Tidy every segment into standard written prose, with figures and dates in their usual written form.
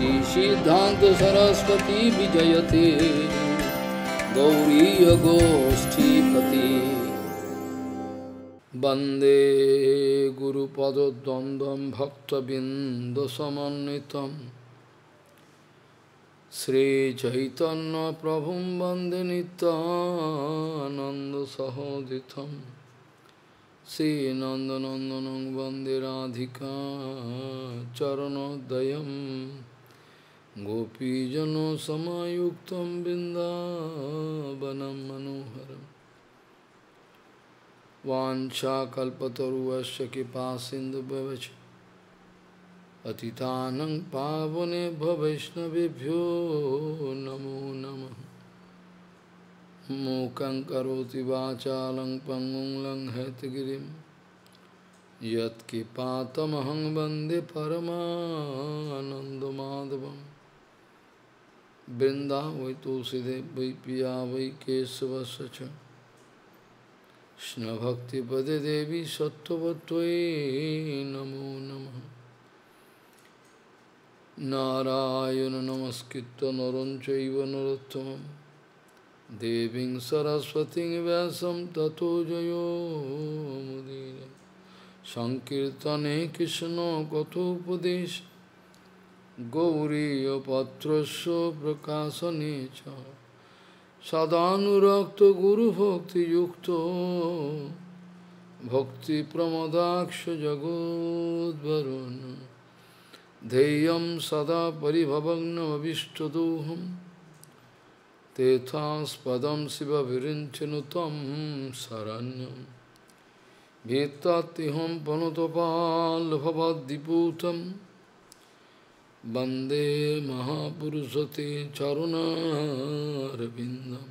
काशी सिद्धांत सरस्वती विजयते गौरी गोष्ठीपति वंदे गुरुपद्वंदं भक्तबिंदसमन्वितं श्री चैतन्य प्रभुं वंदे नित्यानंद सहोदितं श्री नंदनंदनं वंदे राधिका चरणोदयं गोपीजनों समायुक्तं बिंदावनं मनोहरम् वाञ्छाकल्पतरुभ्यश्च कृपासिन्धुभ्यश्च पतितानां पावनेभ्यो वैष्णवेभ्यो नमो नमः। मूकं करोति वाचालं पंगुं लंघयतगिरिं यत्कृपातमहं वन्दे परमानन्दमाधवं। वृन्दावै तुलसीदेव वै पिया वै केशवस्य च कृष्ण भक्ति पदे देवी सत्वत्वै नमो नमः। नारायण नमस्कृत नरं चैव नरोत्तमं देवीं सरस्वतीं व्यासं ततो जयो मुदीरये। संकीर्तने कृष्ण कथोपदेश गौरीपत्रस्य प्रकाशने च सदानुरक्त गुरुभक्ति युक्तो भक्ति प्रमदाक्ष जगोद्वरुन् धैर्यं सदा परिभवग्नमभीष्टदोहं तेथास्पदं शिवभिरिञ्चनु तं शरण्यं भीतातिहं प्रणुतपालभवद्दिपूतं वंदे महापुरुषते चरुणारविन्दं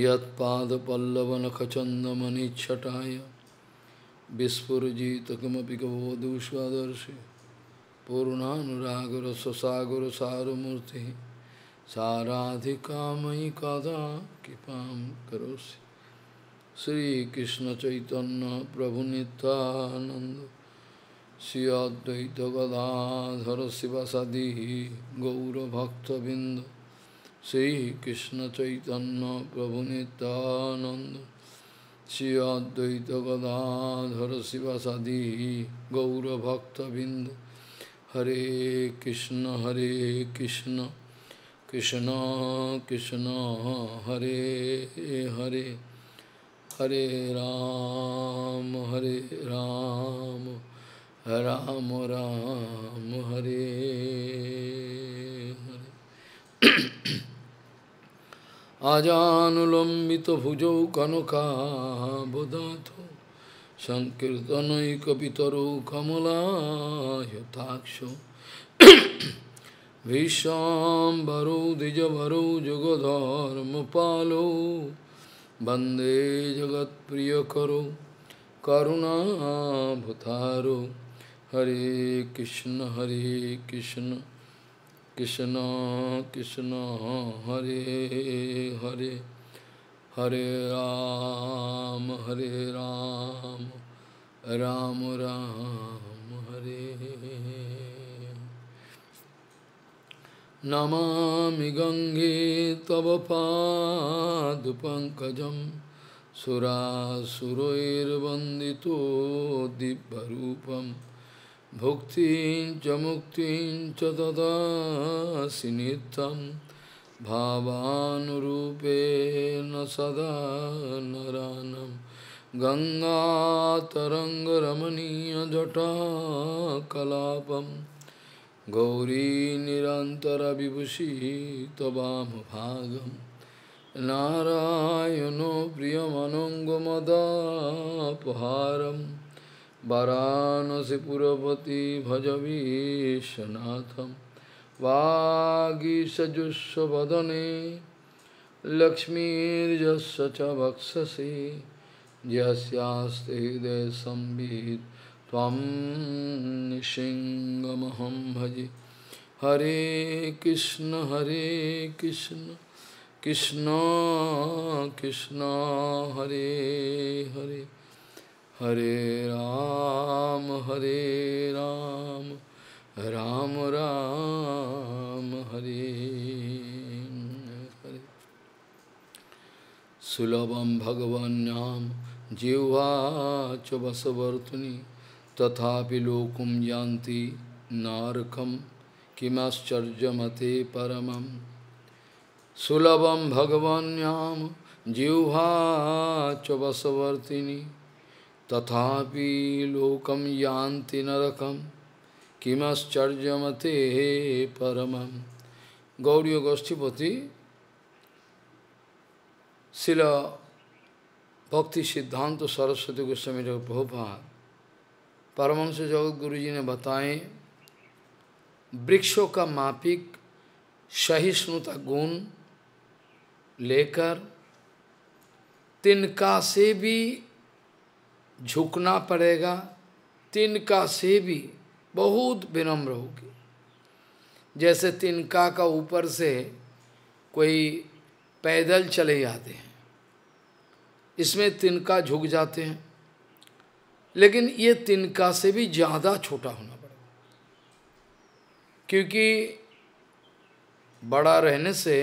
यत्पादपल्लवनखचन्दमनिच्छटाय विस्फुरजित किमपि कवोदुष्वादर्शि पूर्णानुरागरससागरसारमूर्ति साराधिका मयि कदा कृपां करोसि। श्रीकृष्ण चैतन्य प्रभु नित्यानन्द श्री अद्वैत गदाधर शिवासादि गौरभक्तबिंद श्री कृष्ण चैतन्य प्रभु नित्यानंद श्री अद्वैत गदाधर शिवासादि गौरभक्तबिंद हरे कृष्ण कृष्ण कृष्ण हरे हरे हरे राम राम राम हरे हरे। आजानुलंबित भुजौ कनकाबदातो संकीर्तनैकपितरो कमलायताक्षो विश्वाम्बरो द्विजवरो जुगधर्मपालो वंदे जगत्प्रियकरो करुणावतारो। हरे कृष्ण कृष्ण कृष्ण हरे हरे राम राम राम हरे। नमामि गंगे तव पादपङ्कजं सुरासुरैर्वन्दितो दिव्यरूपम् भुक्तिं च मुक्तिं च ददासि नित्यं भावानुरूपेण सदा नरानं। गङ्गातरङ्गरमणीयजटा कलापं गौरी निरन्तरविभूषि तवामभागं नारायणो प्रियमनङ्गमदापहारम् वाराणसीपुरपति भज विश्वनाथं वागीशजुष्वदने लक्ष्मीर्यस्य च वक्षसि यस्यास्ति हृदये संवित् त्वं नृसिंहमहं भजे। हरे कृष्ण कृष्ण कृष्ण हरे हरे हरे राम सुलभम भगवन्याम जिह्वाच वशवर्तुनि तथापि लोकुम यान्ति नारकं किमाश्चर्यमते परमं सुलभं भगवन्याम जिह्वाच वशवर्तिनि तथापि लोकं यान्ति नरकं किमाश्चर्यमते परमं। गौड़ीय गोष्ठीपति शिला भक्ति सिद्धांत सरस्वती गोस्वामी प्रभुपाद परमहंस जगत गुरु जी ने बताए वृक्षों का मापिक सहिष्णुता गुण लेकर तिनका से भी झुकना पड़ेगा, तिनका से भी बहुत विनम्र होगी। जैसे तिनका का ऊपर से कोई पैदल चले जाते हैं, इसमें तिनका झुक जाते हैं, लेकिन ये तिनका से भी ज़्यादा छोटा होना पड़ेगा, क्योंकि बड़ा रहने से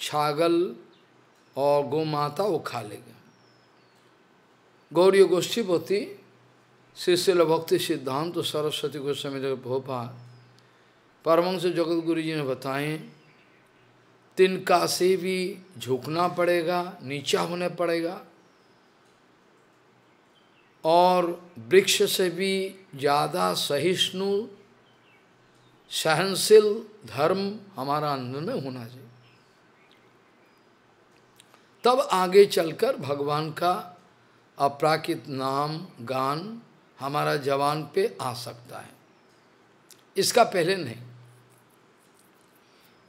छागल और गौमाता वो खा लेगा। गौड़ीय गोष्ठीपति शिल भक्ति सिद्धांत तो सरस्वती गोस्वामी प्रभुपाद परमहंस जगतगुरु जी ने बताएं, तिनका से भी झुकना पड़ेगा, नीचा होने पड़ेगा और वृक्ष से भी ज़्यादा सहिष्णु सहनशील धर्म हमारा अंदर में होना चाहिए, तब आगे चलकर भगवान का अपराकित नाम गान हमारा जवान पे आ सकता है, इसका पहले नहीं।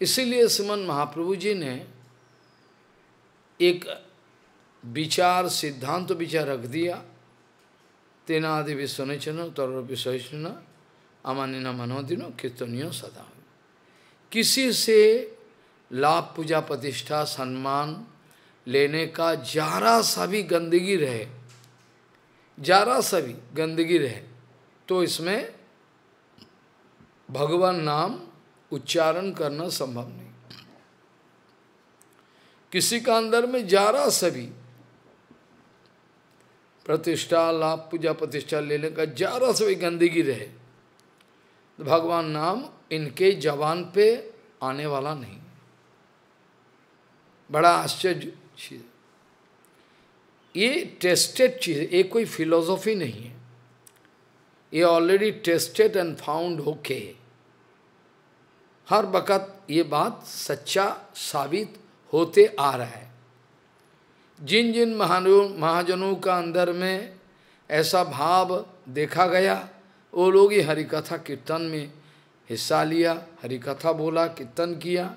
इसीलिए श्रीमन महाप्रभु जी ने एक विचार सिद्धांत विचार रख दिया, तेनादि विश्वनेचन तौरपि सहिष्णुना अमानिना मनोदिनो कीर्तनीय सदा। किसी से लाभ पूजा प्रतिष्ठा सम्मान लेने का जरा सा भी गंदगी रहे, जरा सा भी गंदगी रहे तो इसमें भगवान नाम उच्चारण करना संभव नहीं। किसी का अंदर में जरा सा भी प्रतिष्ठा लाभ पूजा प्रतिष्ठा लेने का जरा सा भी गंदगी रहे तो भगवान नाम इनके जवान पे आने वाला नहीं। बड़ा आश्चर्य चीज़, ये टेस्टेड चीज़, ये कोई फिलॉसफी नहीं है, ये ऑलरेडी टेस्टेड एंड फाउंड होके हर वक़्त ये बात सच्चा साबित होते आ रहा है। जिन जिन महाजनों का अंदर में ऐसा भाव देखा गया वो लोग ही हरिकथा कीर्तन में हिस्सा लिया, हरिकथा बोला, कीर्तन किया।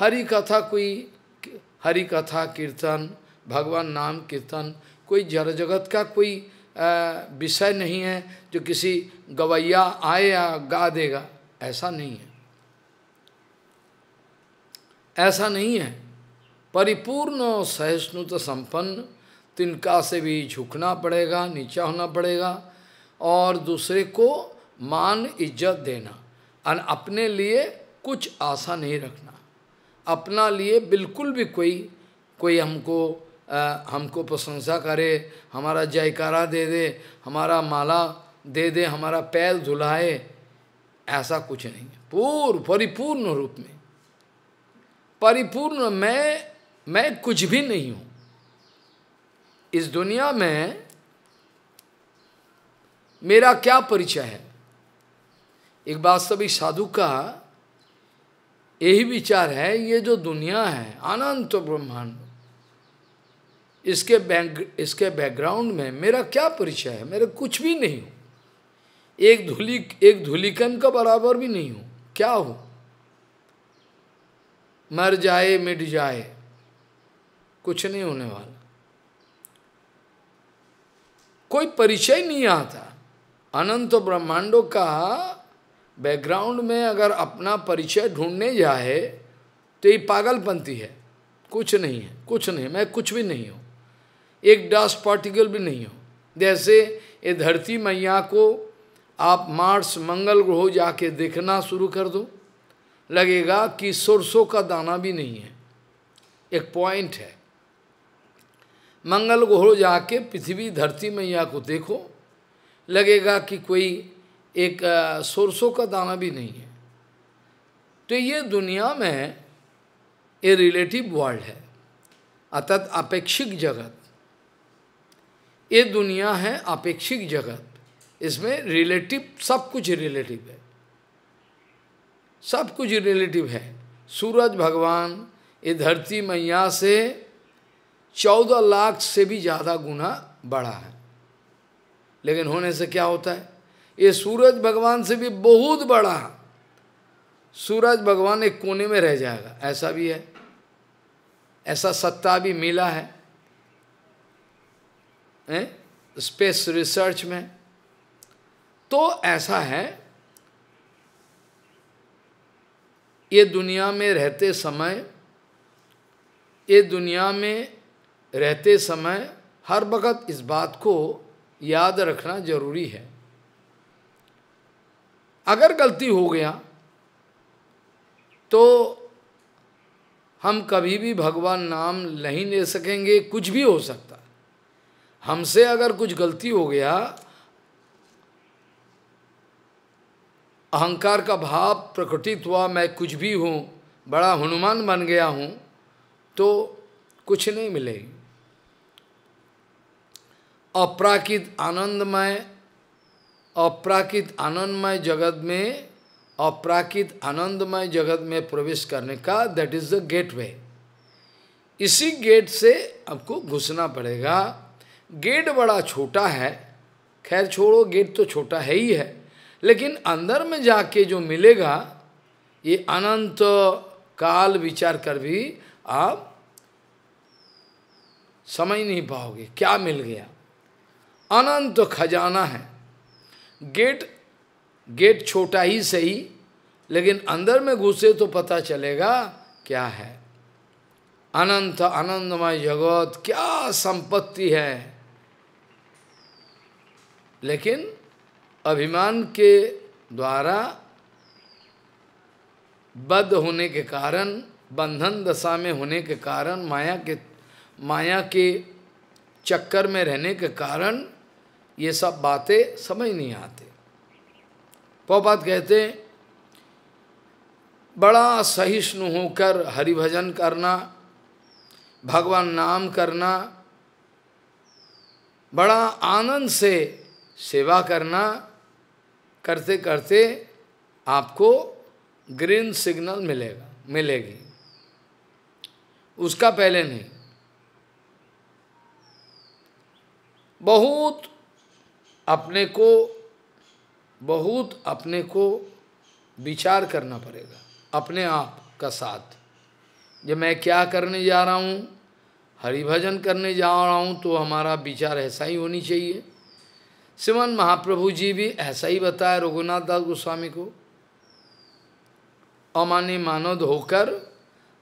हरिकथा कोई हरिकथा कीर्तन भगवान नाम कीर्तन कोई जड़ जगत का कोई विषय नहीं है जो किसी गवैया आए या गा देगा, ऐसा नहीं है, ऐसा नहीं है। परिपूर्ण सहिष्णुता संपन्न तिनका से भी झुकना पड़ेगा, नीचा होना पड़ेगा और दूसरे को मान इज्जत देना और अपने लिए कुछ आशा नहीं रखना। अपना लिए बिल्कुल भी कोई हमको प्रशंसा करे, हमारा जयकारा दे दे, हमारा माला दे दे, हमारा पैर धुलाए, ऐसा कुछ नहीं। पूर्ण परिपूर्ण रूप में परिपूर्ण मैं कुछ भी नहीं हूँ इस दुनिया में, मेरा क्या परिचय है। एक वास्तविक साधु का यही विचार है, ये जो दुनिया है अनंत ब्रह्मांड, इसके बैकग्राउंड में मेरा क्या परिचय है, मेरा कुछ भी नहीं हूँ, एक धूलिकण का बराबर भी नहीं हूँ। क्या हूँ, मर जाए मिट जाए कुछ नहीं होने वाला, कोई परिचय नहीं आता। अनंत ब्रह्मांडों का बैकग्राउंड में अगर अपना परिचय ढूंढने जाए तो ये पागलपंती है, कुछ नहीं है, कुछ नहीं, मैं कुछ भी नहीं हूँ, एक डस्ट पार्टिकल भी नहीं हूँ। जैसे ये धरती मैया को आप मार्स मंगल ग्रह जाके देखना शुरू कर दो, लगेगा कि सरसों का दाना भी नहीं है, एक पॉइंट है, मंगल ग्रह जाके पृथ्वी धरती मैया को देखो, लगेगा कि कोई एक सरसों का दाना भी नहीं है। तो ये दुनिया में ये रिलेटिव वर्ल्ड है, अर्थात अपेक्षिक जगत। ये दुनिया है अपेक्षिक जगत, इसमें रिलेटिव सब कुछ रिलेटिव है, सब कुछ रिलेटिव है। सूरज भगवान ये धरती मैया से 14 लाख से भी ज़्यादा गुना बड़ा है, लेकिन होने से क्या होता है, ये सूरज भगवान से भी बहुत बड़ा सूरज भगवान एक कोने में रह जाएगा, ऐसा भी है, ऐसा सत्ता भी मिला है स्पेस रिसर्च में। तो ऐसा है, ये दुनिया में रहते समय, ये दुनिया में रहते समय हर वक्त इस बात को याद रखना जरूरी है। अगर गलती हो गया तो हम कभी भी भगवान नाम नहीं ले सकेंगे, कुछ भी हो सकता। हमसे अगर कुछ गलती हो गया, अहंकार का भाव प्रकटित हुआ, मैं कुछ भी हूँ, बड़ा हनुमान बन गया हूँ, तो कुछ नहीं मिलेगी। अपराकित आनंदमय, अपराकित आनंदमय जगत में, अपराकित आनंदमय जगत में प्रवेश करने का दैट इज द गेटवे। इसी गेट से आपको घुसना पड़ेगा। गेट बड़ा छोटा है, खैर छोड़ो, गेट तो छोटा है ही है, लेकिन अंदर में जाके जो मिलेगा, ये अनंत काल विचार कर भी आप समझ नहीं पाओगे क्या मिल गया। अनंत खजाना है। गेट छोटा ही सही, लेकिन अंदर में घुसे तो पता चलेगा क्या है। अनंत आनंदमय जगत, क्या संपत्ति है। लेकिन अभिमान के द्वारा बद्ध होने के कारण, बंधन दशा में होने के कारण, माया के चक्कर में रहने के कारण ये सब बातें समझ नहीं आते। प्रभुपाद कहते हैं, बड़ा सहिष्णु होकर हरिभजन करना, भगवान नाम करना, बड़ा आनंद से सेवा करना, करते करते आपको ग्रीन सिग्नल मिलेगी, उसका पहले नहीं। बहुत अपने को विचार करना पड़ेगा, अपने आप का साथ। जब मैं क्या करने जा रहा हूँ, हरिभजन करने जा रहा हूँ, तो हमारा विचार ऐसा ही होनी चाहिए। श्रीमद् महाप्रभु जी भी ऐसा ही बताया रघुनाथ दास गोस्वामी को। अमानी मानद होकर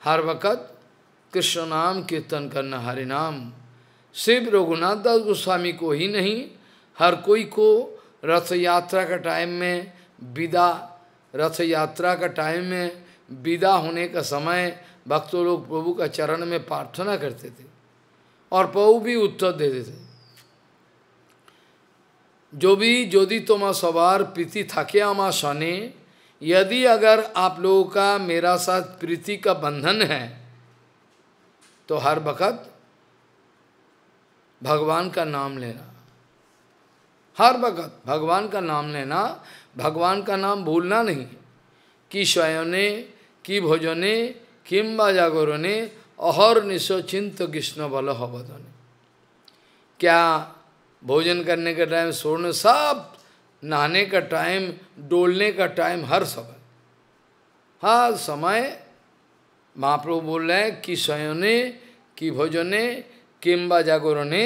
हर वक़्त कृष्ण नाम कीर्तन करना, हरिनाम। सिर्फ रघुनाथ दास गोस्वामी को ही नहीं, हर कोई को रथ यात्रा का टाइम में विदा, रथ यात्रा का टाइम में विदा होने का समय भक्तों लोग प्रभु का चरण में प्रार्थना करते थे और प्रभु भी उत्तर देते थे। जो भी जोदी तोमा सवार प्रीति थके आमा सने, यदि अगर आप लोगों का मेरा साथ प्रीति का बंधन है, तो हर वक़्त भगवान का नाम लेना, हर वक़्त भगवान का नाम लेना, भगवान का नाम भूलना नहीं। कि शयने कि भोजने किंबा जागरणे अहर्निश चिंत कृष्ण बल हवदने। क्या भोजन करने का टाइम, सोने, सब नहाने का टाइम, डोलने का टाइम, हर समय महाप्रभु बोल रहे हैं कि शयने कि भोजने किंबा जागरणे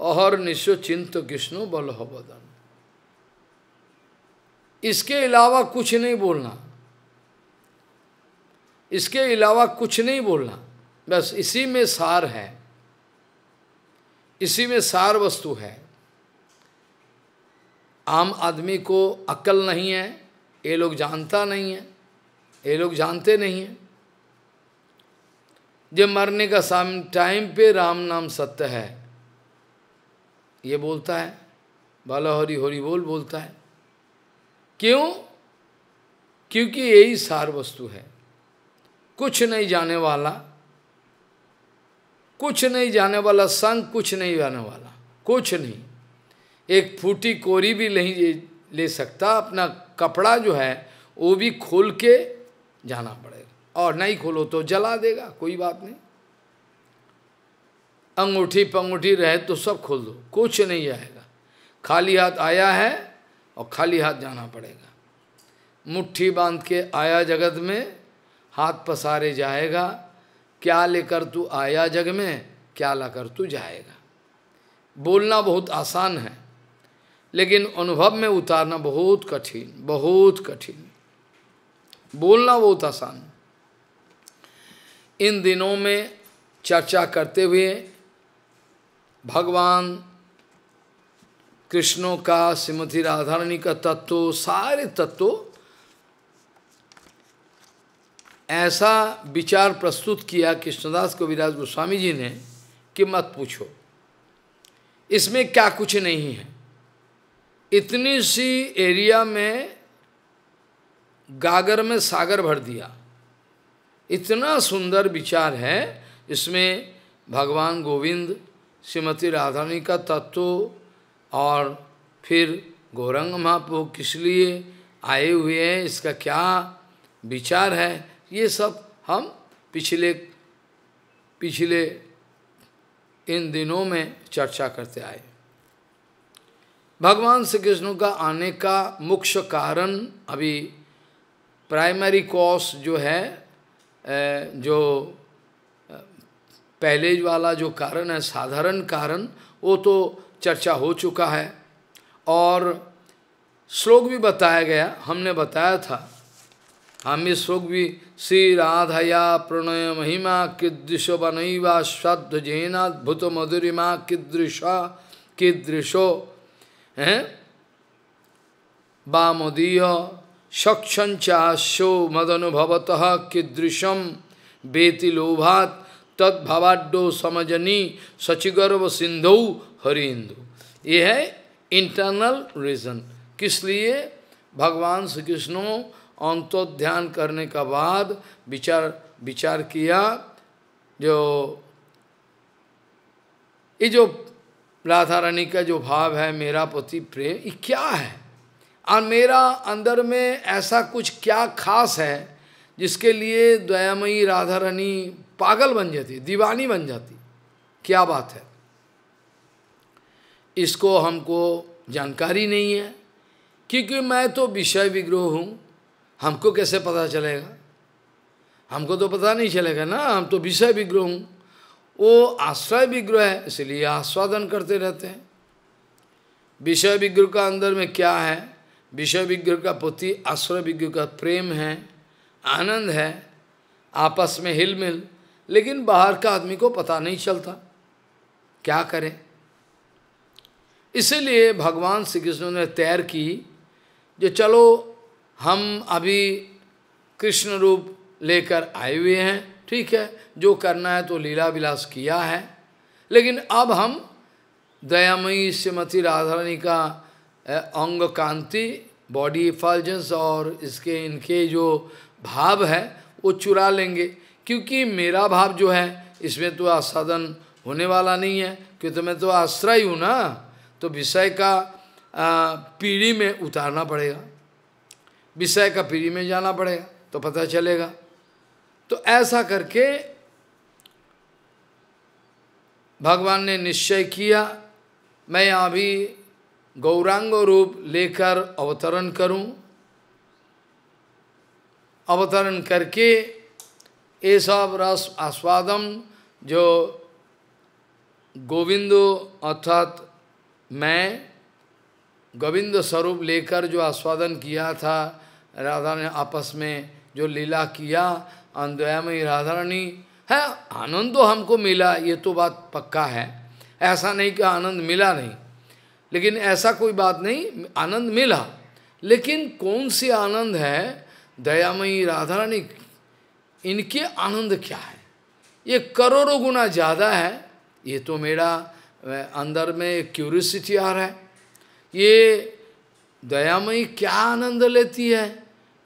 अहर्निश चिंत कृष्ण बल हवदन। इसके अलावा कुछ नहीं बोलना, इसके अलावा कुछ नहीं बोलना, बस इसी में सार है, इसी में सार वस्तु है। आम आदमी को अक्ल नहीं है, ये लोग जानता नहीं है, ये लोग जानते नहीं है। जब मरने का टाइम पे राम नाम सत्य है, ये बोलता है, बाला हरि हरि बोल बोलता है। क्यों? क्योंकि यही सार वस्तु है। कुछ नहीं जाने वाला, कुछ नहीं जाने वाला संग, कुछ नहीं जाने वाला, कुछ नहीं। एक फूटी कोरी भी नहीं ले सकता, अपना कपड़ा जो है वो भी खोल के जाना पड़ेगा, और नहीं खोलो तो जला देगा, कोई बात नहीं। अंगूठी पंगूठी रहे तो सब खोल दो, कुछ नहीं आएगा। खाली हाथ आया है और खाली हाथ जाना पड़ेगा। मुट्ठी बांध के आया जगत में, हाथ पसारे जाएगा। क्या लेकर तू आया जग में, क्या लाकर तू जाएगा। बोलना बहुत आसान है, लेकिन अनुभव में उतारना बहुत कठिन, बहुत कठिन। बोलना बहुत आसान। इन दिनों में चर्चा करते हुए भगवान कृष्णों का, श्रीमती राधारानी का तत्व, सारे तत्व ऐसा विचार प्रस्तुत किया कृष्णदास कविराज गोस्वामी जी ने कि मत पूछो, इसमें क्या कुछ नहीं है। इतनी सी एरिया में गागर में सागर भर दिया। इतना सुंदर विचार है, इसमें भगवान गोविंद, श्रीमती राधारानी का तत्व, और फिर गौरंग महाप्रभु किस लिए आए हुए हैं, इसका क्या विचार है, ये सब हम पिछले इन दिनों में चर्चा करते आए। भगवान श्री कृष्ण का आने का मुख्य कारण, अभी प्राइमरी कॉज जो है, जो पहले वाला जो कारण है, साधारण कारण, वो तो चर्चा हो चुका है। और श्लोक भी बताया गया, हमने बताया था। हम इस श्लोक भी, श्री राधया प्रणय महिमा कीदृश बनैवा श्रद्धेनाद्भुत मधुरिमा कीदृशा कीदृशो हैं वामदीय सक्षंचाशो मदनुभवतः कीदृशम वेति लोभात तद्भवाड्डो समजनी सचिगर्व सिंधु हरिंदु। ये है इंटरनल रीजन, किस लिए भगवान श्री कृष्णों अंतोध्यान करने का बाद विचार किया। जो ये जो राधा रानी का जो भाव है, मेरा पति प्रेम, ये क्या है, और मेरा अंदर में ऐसा कुछ क्या खास है जिसके लिए दयामयी राधा रानी पागल बन जाती, दीवानी बन जाती, क्या बात है। इसको हमको जानकारी नहीं है, क्योंकि मैं तो विषय विग्रह हूँ, हमको कैसे पता चलेगा। हमको तो पता नहीं चलेगा ना, हम तो विषय विग्रह हूँ, वो आश्रय विग्रह है, इसलिए आस्वादन करते रहते हैं। विषय विग्रह का अंदर में क्या है, विषय विग्रह का प्रति आश्रय विग्रह का प्रेम है, आनंद है, आपस में हिल मिल, लेकिन बाहर का आदमी को पता नहीं चलता, क्या करें। इसलिए भगवान श्री कृष्ण ने तैयार की जो चलो हम अभी कृष्ण रूप लेकर आए हुए हैं, ठीक है, जो करना है तो लीला विलास किया है, लेकिन अब हम दयामयी श्रीमती राधारानी का अंग कांति, बॉडी इफल्जेंस और इसके इनके जो भाव है वो चुरा लेंगे, क्योंकि मेरा भाव जो है इसमें तो आस्वादन होने वाला नहीं है, क्योंकि मैं तो आश्रय हूँ ना, तो विषय का पीढ़ी में उतारना पड़ेगा, विषय का पीढ़ी में जाना पड़ेगा तो पता चलेगा। तो ऐसा करके भगवान ने निश्चय किया मैं अभी गौरांग रूप लेकर अवतरण करूं। अवतरण करके ये सब रस आस्वादन जो गोविंदो अर्थात मैं गोविंद स्वरूप लेकर जो आस्वादन किया था, राधा ने आपस में जो लीला किया, अंदया में राधा रानी है, आनंद तो हमको मिला, ये तो बात पक्का है, ऐसा नहीं कि आनंद मिला नहीं, लेकिन ऐसा कोई बात नहीं, आनंद मिला, लेकिन कौन सी आनंद है, दयामयी राधारानी इनके आनंद क्या है, ये करोड़ों गुना ज़्यादा है। ये तो मेरा अंदर में क्यूरियोसिटी आ रहा है, ये दयामयी क्या आनंद लेती है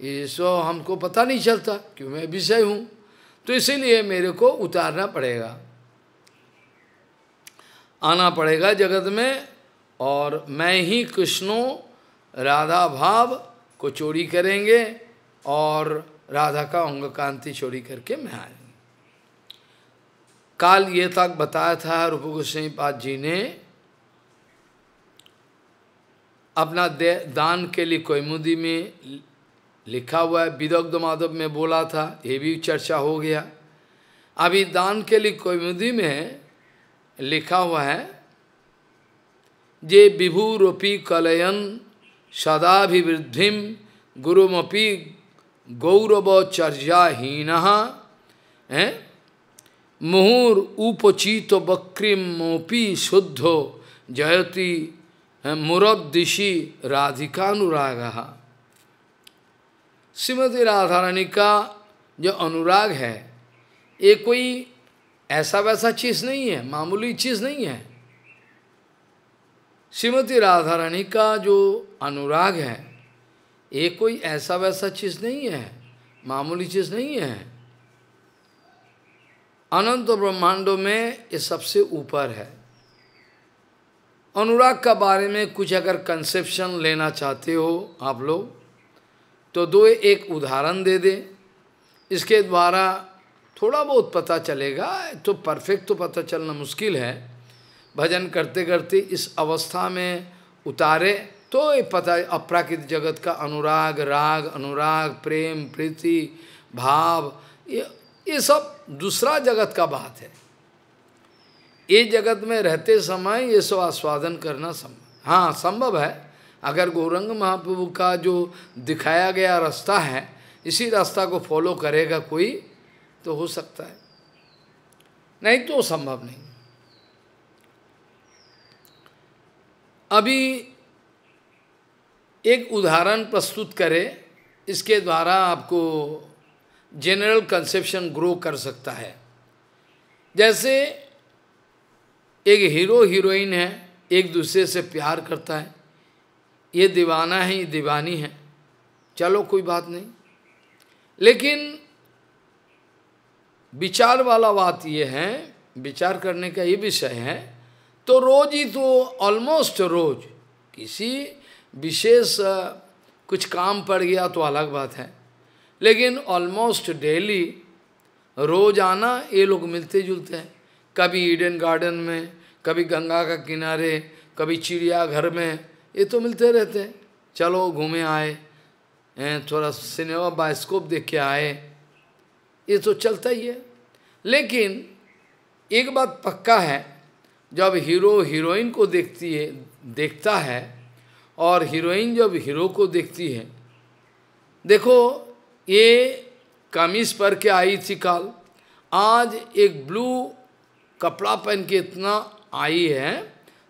ये सो हमको पता नहीं चलता क्यों मैं विषय हूँ, तो इसीलिए मेरे को उतारना पड़ेगा, आना पड़ेगा जगत में। और मैं ही कृष्णो राधा भाव को चोरी करेंगे और राधा का अंग कांति चोरी करके मैं आएंगे। काल ये तक बताया था रूप गोस्वामी पाद जी ने अपना दान के लिए कौमुदी में लिखा हुआ है, विदग्ध माधव में बोला था, ये भी चर्चा हो गया। अभी दान के लिए कौमुदी में लिखा हुआ है जे विभूरोपी कलयन सदाभिवृद्धि गुरुमपि गौरवचर्याहीनः मुहुर उपचित वक्रीमोपि शुद्धो जयति मुरद्दिशि राधिकानुरागः। श्रीमती राधा रानी का जो अनुराग है ये कोई ऐसा वैसा चीज़ नहीं है, मामूली चीज़ नहीं है। श्रीमती राधा रानी का जो अनुराग है ये कोई ऐसा वैसा चीज़ नहीं है, मामूली चीज़ नहीं है। अनंत ब्रह्मांडों में ये सबसे ऊपर है। अनुराग का बारे में कुछ अगर कंसेप्शन लेना चाहते हो आप लोग तो दो एक उदाहरण दे दे, इसके द्वारा थोड़ा बहुत पता चलेगा। तो परफेक्ट तो पता चलना मुश्किल है, भजन करते करते इस अवस्था में उतारे तो ये पता अप्राकृत जगत का अनुराग, राग, अनुराग, प्रेम, प्रीति, भाव, ये सब दूसरा जगत का बात है। ये जगत में रहते समय ये सब आस्वादन करना संभव, हाँ संभव है, अगर गौरंग महाप्रभु का जो दिखाया गया रास्ता है इसी रास्ता को फॉलो करेगा कोई तो हो सकता है, नहीं तो संभव नहीं। अभी एक उदाहरण प्रस्तुत करें, इसके द्वारा आपको जनरल कंसेप्शन ग्रो कर सकता है। जैसे एक हीरो हीरोइन है, एक दूसरे से प्यार करता है, ये दीवाना है, ये दीवानी है, चलो कोई बात नहीं, लेकिन विचार वाला बात ये है, विचार करने का ये विषय है। तो रोज ही तो ऑलमोस्ट रोज किसी विशेष कुछ काम पड़ गया तो अलग बात है, लेकिन ऑलमोस्ट डेली रोजाना ये लोग मिलते जुलते हैं, कभी ईडन गार्डन में, कभी गंगा का किनारे, कभी चिड़ियाघर में, ये तो मिलते रहते हैं। चलो घूमे आए, थोड़ा सिनेमा बायोस्कोप देख के आए, ये तो चलता ही है। लेकिन एक बात पक्का है, जब हीरो हीरोइन को देखता है और हीरोइन जब हीरो को देखती है, देखो ये कमीज पर के आई थी काल, आज एक ब्लू कपड़ा पहन के इतना आई है,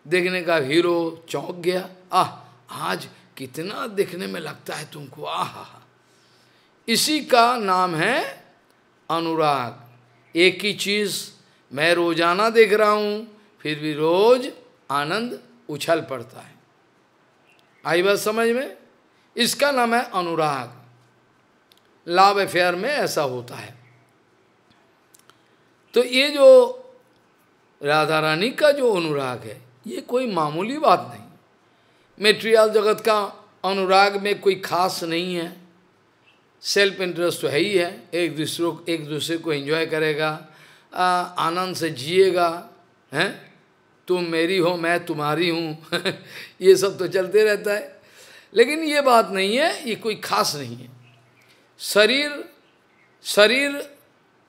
देखने का हीरो चौंक गया, आह आज कितना देखने में लगता है तुमको, आह। इसी का नाम है अनुराग। एक ही चीज़ मैं रोजाना देख रहा हूँ फिर भी रोज आनंद उछल पड़ता है, आई बात समझ में? इसका नाम है अनुराग। लव अफेयर में ऐसा होता है। तो ये जो राधा रानी का जो अनुराग है ये कोई मामूली बात नहीं, मेटेरियल जगत का अनुराग में कोई खास नहीं है, सेल्फ इंटरेस्ट तो है ही है, एक दूसरे को एंजॉय करेगा, आनंद से जिएगा, हैं तुम मेरी हो मैं तुम्हारी हूँ ये सब तो चलते रहता है। लेकिन ये बात नहीं है, ये कोई खास नहीं है। शरीर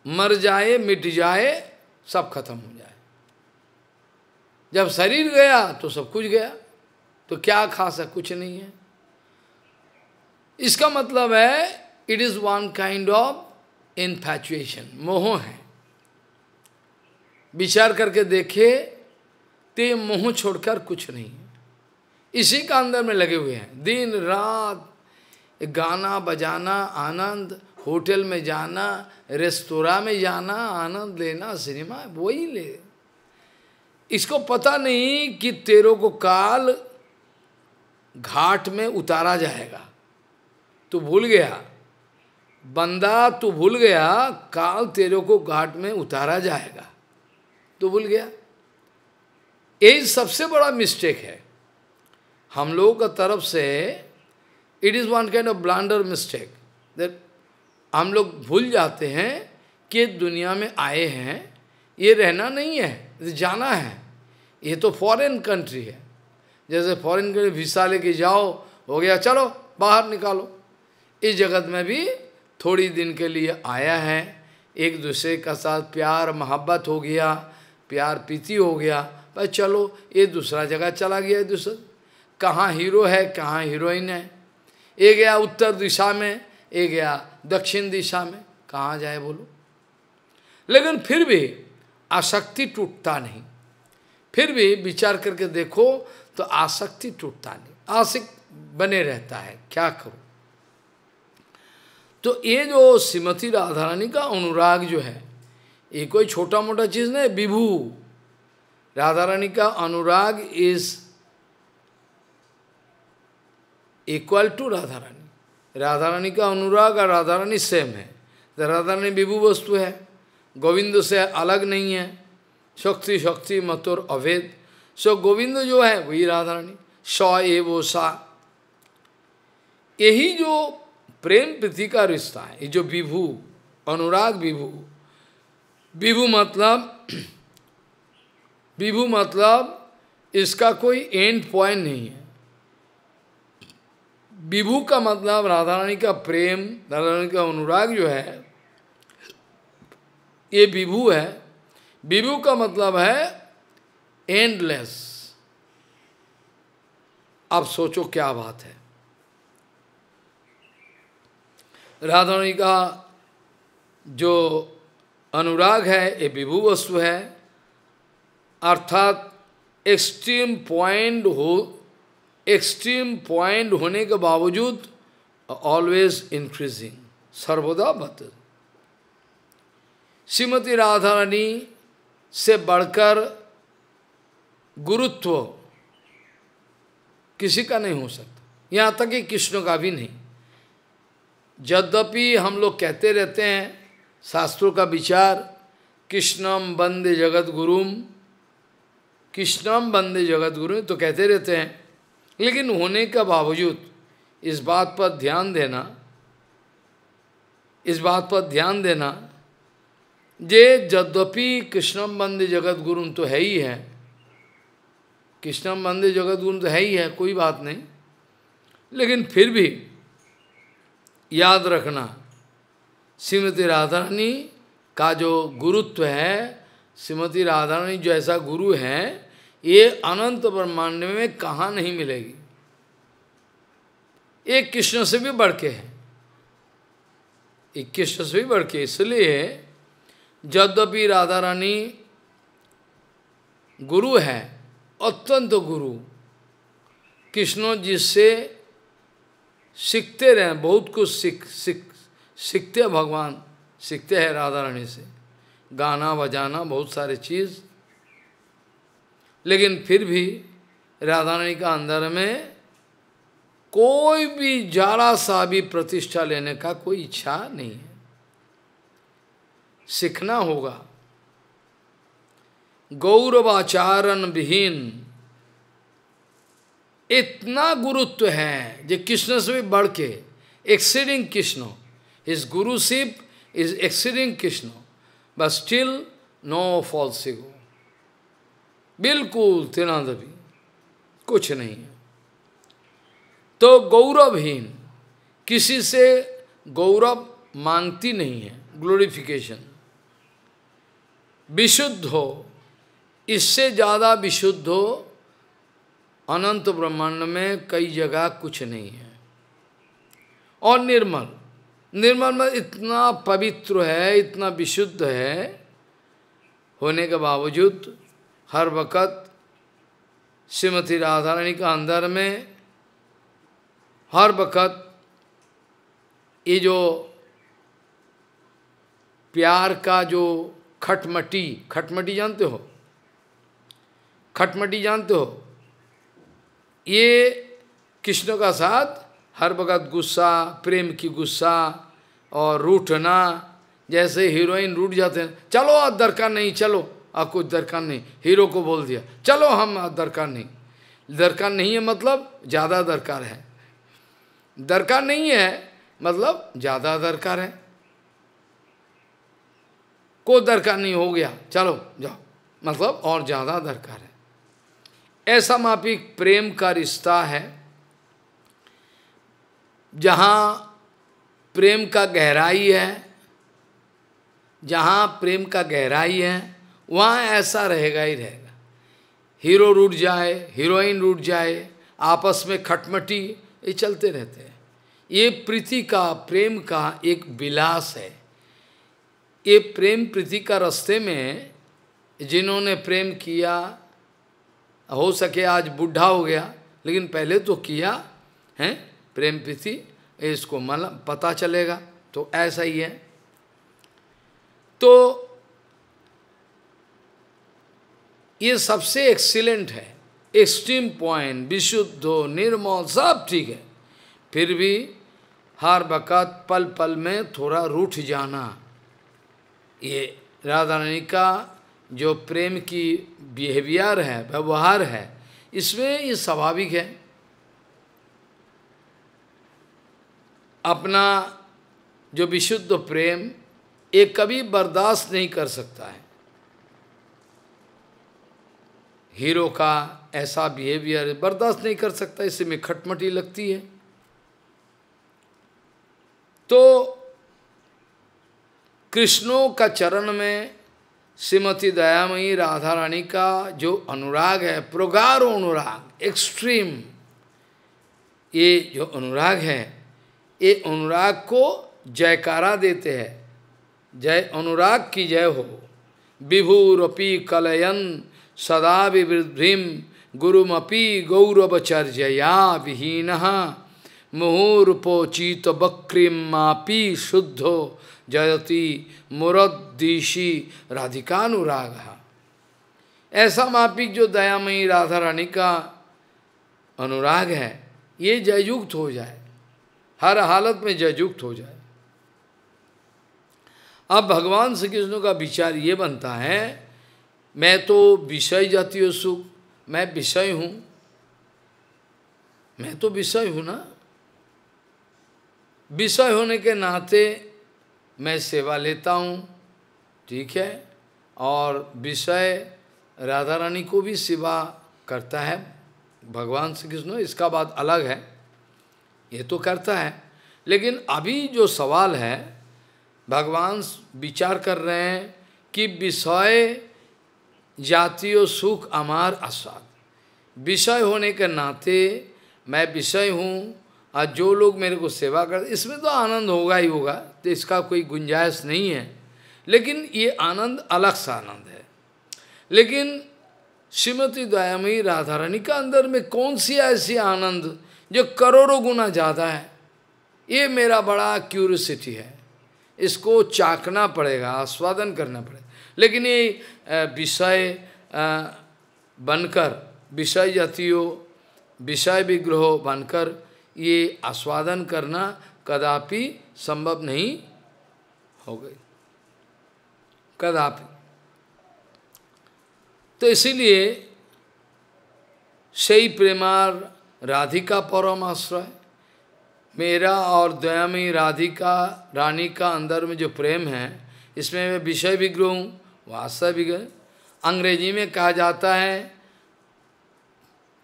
मर जाए, मिट जाए, सब खत्म हो जाए, जब शरीर गया तो सब कुछ गया, तो क्या खास है? कुछ नहीं है। इसका मतलब है it is one kind of infatuation, मोह है। विचार करके देखे ते मोह छोड़कर कुछ नहीं है, इसी का अंदर में लगे हुए हैं दिन रात, गाना बजाना आनंद, होटल में जाना, रेस्तोरां में जाना, आनंद लेना, सिनेमा, वही ले इसको पता नहीं कि तेरों को काल घाट में उतारा जाएगा। तू भूल गया बंदा, तू भूल गया काल तेरों को घाट में उतारा जाएगा, तू भूल गया। ये सबसे बड़ा मिस्टेक है हम लोगों का तरफ से। It is one kind of blunder mistake that हम लोग भूल जाते हैं कि दुनिया में आए हैं, ये रहना नहीं है, ये जाना है। ये तो फॉरेन कंट्री है, जैसे फॉरेन कंट्री वीज़ा लेके जाओ, हो गया चलो बाहर निकालो। इस जगत में भी थोड़ी दिन के लिए आया है, एक दूसरे का साथ प्यार मोहब्बत हो गया, प्यार प्रीति हो गया, भाई चलो ये दूसरा जगह चला गया। दूसरा कहाँ हीरो है, कहाँ हीरोइन है। ये गया उत्तर दिशा में, ये गया दक्षिण दिशा में, कहाँ जाए बोलो। लेकिन फिर भी आसक्ति टूटता नहीं। फिर भी विचार करके देखो तो आसक्ति टूटता नहीं, आसक्त बने रहता है, क्या करो। तो ये जो श्रीमती राधा रानी का अनुराग जो है, ये कोई छोटा मोटा चीज़ नहीं। विभू राधा रानी का अनुराग is equal to Radha Rani. Radha Rani का अनुराग और राधा रानी सेम है। राधा रानी विभू वस्तु है, गोविंद से अलग नहीं है। शक्ति शक्ति मतुर अभेद। सो गोविंद जो है वही राधा रानी, स ए वो सा। यही जो प्रेम प्रीति का रिश्ता है, ये जो विभू अनुराग, विभू विभू मतलब इसका कोई एंड पॉइंट नहीं है। विभू का मतलब राधा रानी का प्रेम, राधा रानी का अनुराग जो है ये विभू है। विभू का मतलब है एंडलेस। आप सोचो क्या बात है। राधा रानी का जो अनुराग है ये विभू वस्तु है, अर्थात एक्सट्रीम पॉइंट होने के बावजूद ऑलवेज इंक्रीजिंग, सर्वदा बदल। श्रीमती राधा रानी से बढ़कर गुरुत्व किसी का नहीं हो सकता, यहाँ तक कि कृष्ण का भी नहीं। यद्यपि हम लोग कहते रहते हैं शास्त्रों का विचार, कृष्णम वंदे जगत गुरुम, कृष्णम वंदे जगत गुरुम तो कहते रहते हैं, लेकिन होने के बावजूद इस बात पर ध्यान देना, जे यद्यपि कृष्णम वंदे जगत गुरुम तो है ही है, कृष्णम वंदे जगत गुरुम तो है ही है, कोई बात नहीं, लेकिन फिर भी याद रखना श्रीमती राधा रानी का जो गुरुत्व है, श्रीमती राधा रानी जो ऐसा गुरु है, ये अनंत ब्रह्मांड में कहाँ नहीं मिलेगी। ये कृष्ण से भी बढ़ के है, इसलिए यद्यपि राधा रानी गुरु है, अत्यंत गुरु, कृष्ण जिससे सीखते रहें, बहुत कुछ सीखते हैं भगवान, सीखते हैं राधा रानी से, गाना बजाना बहुत सारे चीज़। लेकिन फिर भी राधा रानी का अंदर में कोई भी जरा सा भी प्रतिष्ठा लेने का कोई इच्छा नहीं है। सीखना होगा। गौरवाचारण विहीन इतना गुरुत्व है जो कृष्ण से भी बढ़ के, exceeding Krishna, his guruship is exceeding Krishna, but still no false ego, बिल्कुल तिनादबी कुछ नहीं है। तो गौरवहीन, किसी से गौरव मांगती नहीं है, ग्लोरिफिकेशन। विशुद्ध हो, इससे ज़्यादा विशुद्ध हो अनंत ब्रह्मांड में कई जगह कुछ नहीं है। और निर्मल, निर्मल में इतना पवित्र है, इतना विशुद्ध है, होने के बावजूद हर वक़्त श्रीमती राधा रानी का अंदर में हर वक़्त ये जो प्यार का जो खटमटी, जानते हो, खटमटी जानते हो, ये कृष्ण का साथ हर वक्त गुस्सा, प्रेम की गुस्सा और रूठना, जैसे हीरोइन रूठ जाते हैं, चलो अब दरकार नहीं, चलो अब कुछ दरकार नहीं, हीरो को बोल दिया चलो हम अब दरकार नहीं, दरकार नहीं है मतलब ज़्यादा दरकार है, दरकार नहीं है मतलब ज़्यादा दरकार है, को दरकार नहीं हो गया चलो जाओ मतलब और ज़्यादा दरकार है। ऐसा माफिक प्रेम का रिश्ता है, जहाँ प्रेम का गहराई है, जहाँ प्रेम का गहराई है वहाँ ऐसा रहेगा ही रहेगा। हीरो रूठ जाए, हीरोइन रूठ जाए, आपस में खटमटी, ये चलते रहते हैं। ये प्रीति का, प्रेम का एक विलास है। ये प्रेम प्रीति का रास्ते में जिन्होंने प्रेम किया, हो सके आज बूढ़ा हो गया लेकिन पहले तो किया है प्रेम प्रीति, इसको मतलब पता चलेगा। तो ऐसा ही है। तो ये सबसे एक्सीलेंट है, एक्सट्रीम पॉइंट, विशुद्ध हो, निर्मल, सब ठीक है, फिर भी हर वक़्त पल पल में थोड़ा रूठ जाना, ये राधा रानी का जो प्रेम की बिहेवियर है, व्यवहार है, इसमें ये स्वाभाविक है। अपना जो विशुद्ध प्रेम ये कभी बर्दाश्त नहीं कर सकता है। हीरो का ऐसा बिहेवियर बर्दाश्त नहीं कर सकता, इसमें खटमटी लगती है। तो कृष्णों का चरण में श्रीमती दयामयी राधा रानी का जो अनुराग है, प्रगाढ़ अनुराग, एक्सट्रीम, ये जो अनुराग है, ये अनुराग को जयकारा देते हैं, जय अनुराग की जय हो। विभुरपि कलयन सदा विवृद्धिम गुरुमपि गौरवचर्यया विहीन मुहुर्पोचित वक्रिमापि शुद्धो जयति मुरद्दीशी राधिकानुराग। ऐसा मापिक जो दयामयी राधा रानी का अनुराग है, ये जययुक्त हो जाए, हर हालत में जययुक्त हो जाए। अब भगवान श्री कृष्ण का विचार ये बनता है, मैं तो विषय जाती हूँ सुख, मैं विषय हूँ, मैं तो विषय हूँ ना, विषय होने के नाते मैं सेवा लेता हूँ, ठीक है, और विषय राधा रानी को भी सेवा करता है भगवान श्री कृष्ण, इसका बात अलग है, ये तो करता है। लेकिन अभी जो सवाल है, भगवान विचार कर रहे हैं कि विषय जातियों सुख अमार आसाद, विषय होने के नाते मैं विषय हूँ और जो लोग मेरे को सेवा कर, इसमें तो आनंद होगा ही होगा, तो इसका कोई गुंजाइश नहीं है। लेकिन ये आनंद अलग सा आनंद है। लेकिन श्रीमती दयामयी राधा रानी का अंदर में कौन सी ऐसी आनंद जो करोड़ों गुना ज़्यादा है, ये मेरा बड़ा क्यूरियोसिटी है, इसको चाखना पड़ेगा, आस्वादन करना पड़ेगा। लेकिन ये विषय बनकर, विषय जातियों, विषय विग्रह बनकर ये आस्वादन करना कदापि संभव नहीं हो गई, कदापि। तो इसीलिए सही प्रेमार राधिका परम आश्रय, मेरा और दयामयी राधिका रानी का अंदर में जो प्रेम है, इसमें मैं विषय विग्रह हूँ, वास्तव विग्रह। अंग्रेजी में कहा जाता है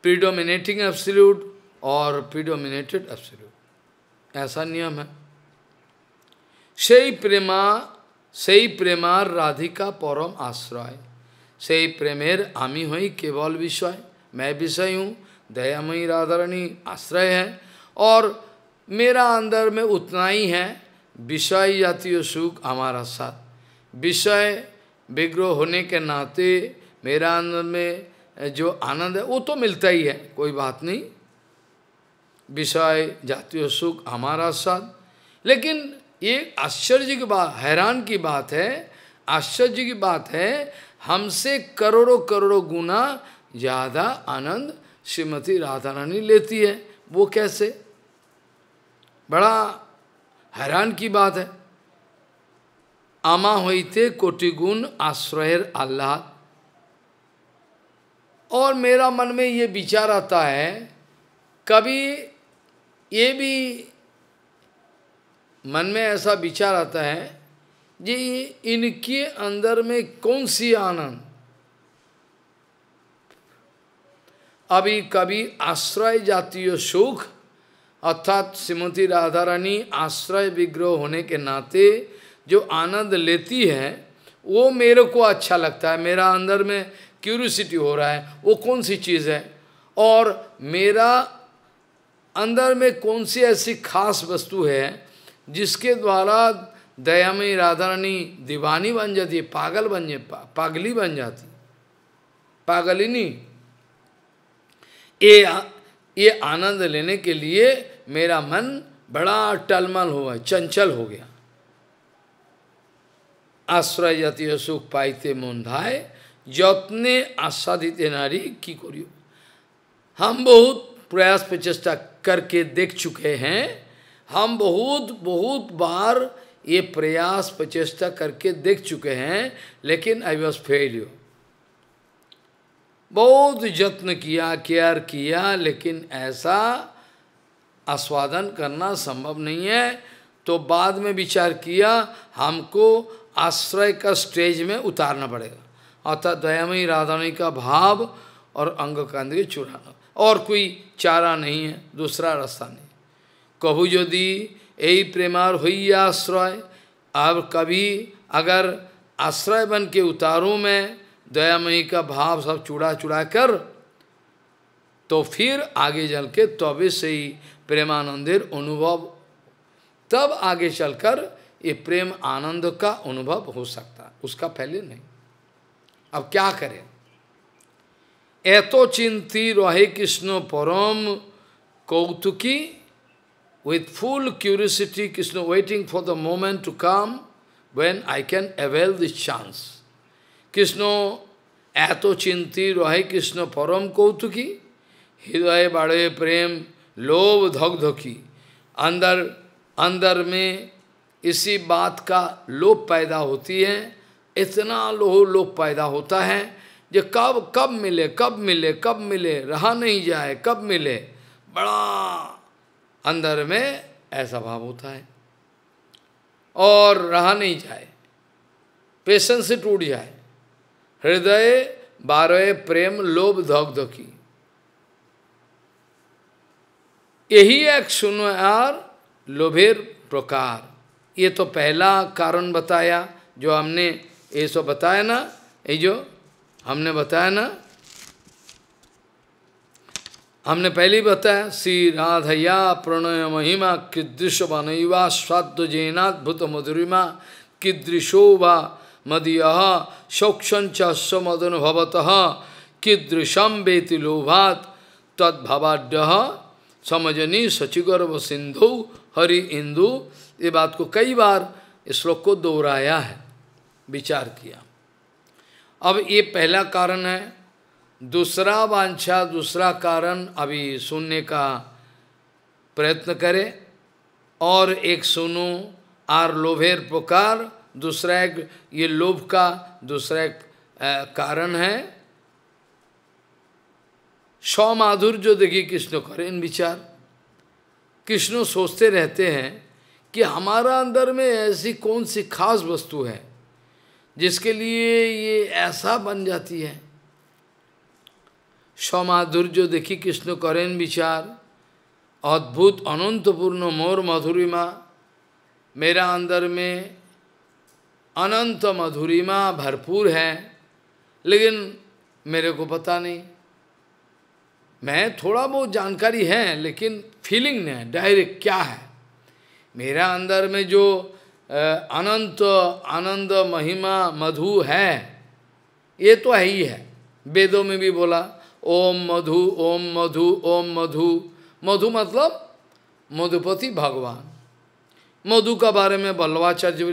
प्रीडोमिनेटिंग एब्सोल्यूट और प्रीडोमिनेटेड एब्सोल्यूट, ऐसा नियम है। सेई प्रेमार राधिका परम आश्रय, सेई प्रेमेर आमी हुई केवल विषय, मैं विषय हूँ, दयामयी राधा रानी आश्रय है और मेरा अंदर में उतना ही है, विषय जातीय सुख हमारा साथ, विषय विग्रह होने के नाते मेरा अंदर में जो आनंद है वो तो मिलता ही है, कोई बात नहीं, विषय जातीय सुख हमारा साथ। लेकिन ये आश्चर्य की बात, हैरान की बात है, आश्चर्य की बात है, हमसे करोड़ों करोड़ों गुना ज़्यादा आनंद श्रीमती राधा रानी लेती है। वो कैसे? बड़ा हैरान की बात है। आमा होते कोटिगुण आश्रयर आल्लाद। और मेरा मन में ये विचार आता है, कभी ये भी मन में ऐसा विचार आता है जी इनके अंदर में कौन सी आनंद। अभी कभी आश्रय जातीय सुख, अर्थात श्रीमती राधा रानी आश्रय विग्रह होने के नाते जो आनंद लेती है वो मेरे को अच्छा लगता है। मेरा अंदर में क्यूरियोसिटी हो रहा है वो कौन सी चीज़ है, और मेरा अंदर में कौन सी ऐसी खास वस्तु है जिसके द्वारा दयामयी राधा रानी दीवानी बन जाती है, पागल बन जाती, पागली बन जाती, पागलिनी। ये आनंद लेने के लिए मेरा मन बड़ा टलमल हुआ, चंचल हो गया। आश्रय जातीय सुख पाइते मन धाय जतने आस्वादिते नारी की करियो। हम बहुत प्रयास पर चेष्टा करके देख चुके हैं, हम बहुत बार ये प्रयास पर चेष्टा करके देख चुके हैं, लेकिन आई वॉज फेल्योर। बहुत यत्न किया, केयर किया, लेकिन ऐसा आस्वादन करना संभव नहीं है। तो बाद में विचार किया हमको आश्रय का स्टेज में उतारना पड़ेगा, अर्थात दयामयी राधारानी का भाव और अंग कांति चुराना, और कोई चारा नहीं है, दूसरा रास्ता नहीं। कभू यदि यही प्रेमार हुई आश्रय, अब कभी अगर आश्रय बन के उतारूँ मैं दयामयी का भाव सब चुड़ा कर, तो फिर आगे चल के तब से ही प्रेमानंदेर अनुभव, तब आगे चलकर ये प्रेम आनंद का अनुभव हो सकता, उसका पहले नहीं। अब क्या करें? एतो चिंती रहे कृष्ण परम कौतुकी with full curiosity Krishna waiting for the moment to come when I can avail this chance. Krishna eto chinti rahe Krishna param kautuki hriday bade prem lobh dhagdhaki andar mein इसी बात का लोभ पैदा होती है। इतना लोभ पैदा होता है जो कब मिले रहा नहीं जाए, कब मिले, बड़ा अंदर में ऐसा भाव होता है और रहा नहीं जाए, पेशेंस से टूट जाए। हृदय बारह प्रेम लोभ धोखधोखी। यही एक सुनो यार लोभेर प्रकार। ये तो पहला कारण बताया जो हमने ये सब बताया ना, ये जो हमने बताया ना, हमने पहले ही बताया। श्री राधया प्रणय महिमा कीदृश बनैवा स्वाद्वजेनाद्भुत मधुरिमा कीदृशो वा मदीयः शोक्षंच मदन भवतः कीदृशं वेति लोभात् तद्भवाढ्यः समजनी सचिगर्भ सिंधु हरि इंदु। ये बात को कई बार इस श्लोक को दोहराया है, विचार किया। अब ये पहला कारण है। दूसरा वांछा, दूसरा कारण अभी सुनने का प्रयत्न करें। और एक सुनो आर लोभेर प्रकार, दूसरा एक ये लोभ का दूसरा एक कारण है। सौ माधुर्य देखिए कृष्ण करें इन विचार। कृष्ण सोचते रहते हैं कि हमारा अंदर में ऐसी कौन सी खास वस्तु है जिसके लिए ये ऐसा बन जाती है। सौमाधुर्य देखी कृष्ण करें विचार। अद्भुत अनंतपूर्ण मोर मधुरिमा, मेरा अंदर में अनंत मधुरिमा भरपूर है, लेकिन मेरे को पता नहीं। मैं थोड़ा बहुत जानकारी है लेकिन फीलिंग नहीं है डायरेक्ट क्या है। मेरा अंदर में जो अनंत आनंद महिमा मधु है ये तो है ही है। वेदों में भी बोला ओम मधु ओम मधु ओम मधु। मधु मतलब मधुपति भगवान। मधु का बारे में बल्लवाचार्य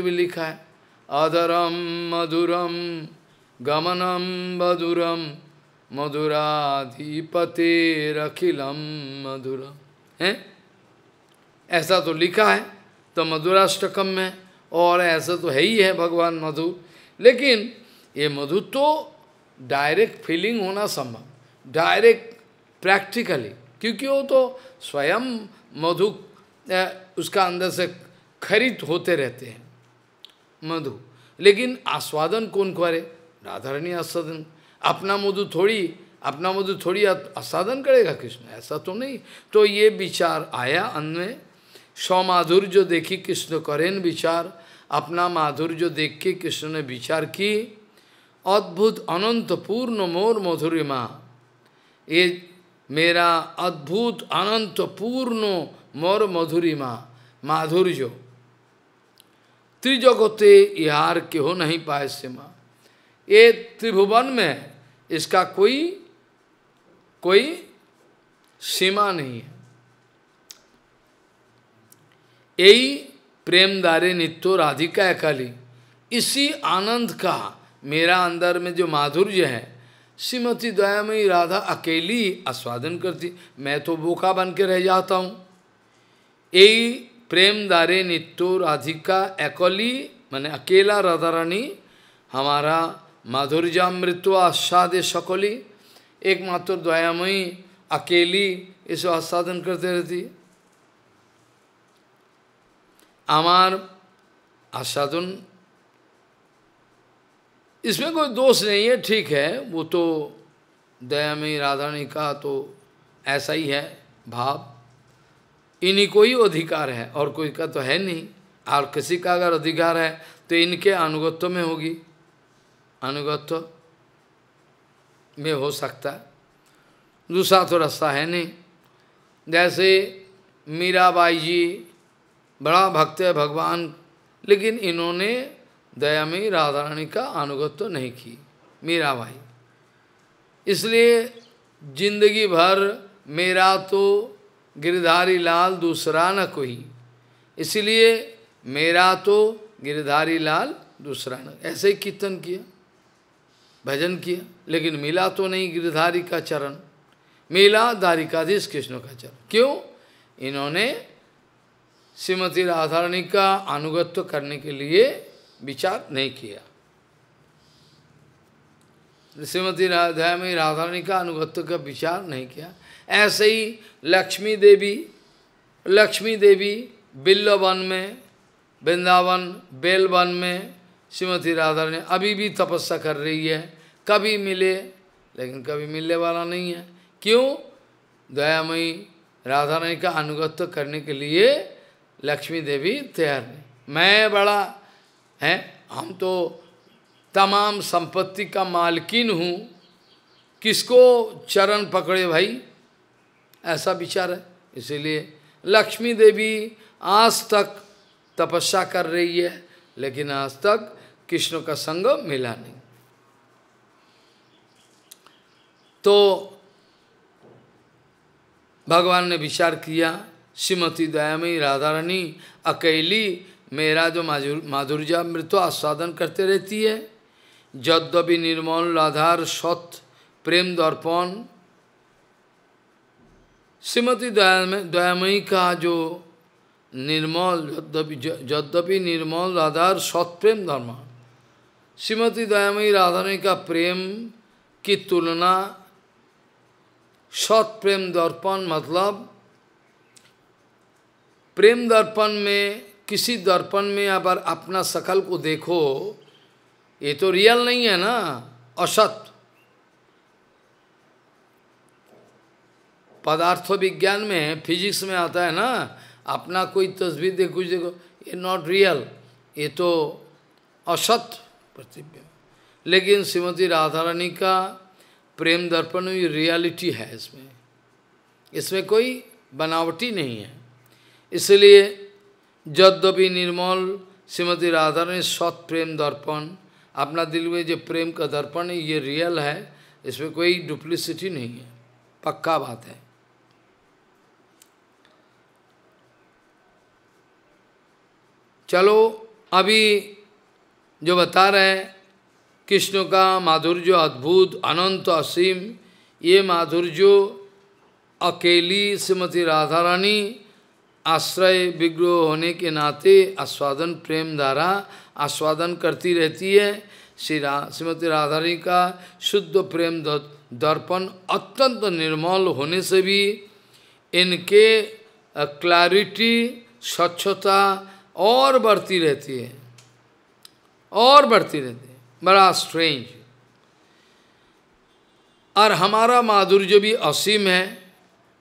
भी लिखा है, अधरम मधुरम गमनम मधुरम मधुराधिपतेरखिलम मधुरम है, ऐसा तो लिखा है तो मधुराष्टकम में, और ऐसा तो है ही है भगवान मधुर। लेकिन ये मधु तो डायरेक्ट फीलिंग होना संभव, डायरेक्ट प्रैक्टिकली, क्योंकि वो तो स्वयं मधु उसका अंदर से खरीद होते रहते हैं मधु। लेकिन आस्वादन कौन करे? राधारणी आस्वादन, अपना मधु थोड़ी आस्वादन करेगा कृष्ण, ऐसा तो नहीं। तो ये विचार आया अन्य स्वमाधुर्य जो देखी कृष्ण करेन विचार, अपना माधुर्य जो देख के कृष्ण ने विचार की। अद्भुत अनंत पूर्ण मोर मधुरिमा, ये मेरा अद्भुत अनंत पूर्ण मोर मधुरिमा माधुर्य त्रिजगते इहार केहो नहीं पाए सीमा। ये त्रिभुवन में इसका कोई सीमा नहीं है। यही प्रेमदारे नित्यो राधिका अकाली, इसी आनंद का मेरा अंदर में जो माधुर्य है, श्रीमती दयामयी राधा अकेली आस्वादन करती, मैं तो बोका बन के रह जाता हूँ। यही प्रेमदारे नित्यो राधिका अकाली माने अकेला राधा रानी हमारा माधुर्यामृत आस्वादे सकली, एकमात्र दयामयी अकेली इसे आस्वादन करते रहती। आमार आस्वादन इसमें कोई दोष नहीं है, ठीक है, वो तो दयामयी राधारानी का तो ऐसा ही है भाव, इन्हीं को ही अधिकार है और कोई का तो है नहीं। और किसी का अगर अधिकार है तो इनके अनुगत्य में होगी, अनुगत्य में हो सकता है, दूसरा तो रास्ता है नहीं। जैसे मीराबाई जी बड़ा भक्त है भगवान, लेकिन इन्होंने दयामयी राधारानी का अनुगत्य नहीं की मीराबाई, इसलिए जिंदगी भर मेरा तो गिरधारी लाल दूसरा न कोई, इसलिए मेरा तो गिरधारी लाल दूसरा न, ऐसे ही कीर्तन किया भजन किया, लेकिन मिला तो नहीं गिरधारी का चरण, मिला दारिकाधीश कृष्ण का चरण। क्यों? इन्होंने श्रीमती राधारानी का अनुगत्य करने के लिए विचार नहीं किया, श्रीमती राधामयी राधारानी का अनुगत्य का विचार नहीं किया। ऐसे ही लक्ष्मी देवी बिल्लवन में, वृंदावन बेलवन में श्रीमती राधारानी अभी भी तपस्या कर रही है, कभी मिले लेकिन कभी मिलने वाला नहीं है। क्यों? दयामयी राधारानी का अनुगत्य करने के लिए लक्ष्मी देवी तैयार नहीं। मैं बड़ा हैं, हम तो तमाम संपत्ति का मालकिन हूँ, किसको चरण पकड़े भाई, ऐसा विचार है। इसीलिए लक्ष्मी देवी आज तक तपस्या कर रही है, लेकिन आज तक कृष्ण का संग मिला नहीं। तो भगवान ने विचार किया, श्रीमती दयामयी राधारानी अकेली मेरा जो माधुर्यामृत आस्वादन करते रहती है। यद्यपि निर्मल आधार सत प्रेम दर्पण, श्रीमती दयामयी का जो निर्मल यद्यपि निर्मल आधार सत प्रेम धर्म, श्रीमती दयामयी राधारानी का प्रेम की तुलना सत प्रेम दर्पण, मतलब प्रेम दर्पण में किसी दर्पण में अगर अपना शकल को देखो, ये तो रियल नहीं है ना, असत। पदार्थ विज्ञान में फिजिक्स में आता है ना, अपना कोई तस्वीर देखो कुछ देखो, ये नॉट रियल, ये तो असत प्रतिबिंब। लेकिन श्रीमती राधारानी का प्रेम दर्पण में रियलिटी है, इसमें कोई बनावटी नहीं है। इसलिए यद्यपि निर्मल श्रीमती राधारानी सत प्रेम दर्पण, अपना दिल में जो प्रेम का दर्पण है ये रियल है, इसमें कोई डुप्लिसिटी नहीं है, पक्का बात है। चलो अभी जो बता रहे हैं कृष्ण का माधुर्य अद्भुत अनंत असीम, ये माधुर्य अकेली श्रीमती राधा रानी आश्रय विग्रह होने के नाते आस्वादन प्रेम द्वारा आस्वादन करती रहती है। श्रीमती राधा रानी का शुद्ध प्रेम दर्पण अत्यंत निर्मल होने से भी इनके क्लैरिटी स्वच्छता और बढ़ती रहती है, और बढ़ती रहती है। बड़ा स्ट्रेंज। और हमारा माधुर्य भी असीम है,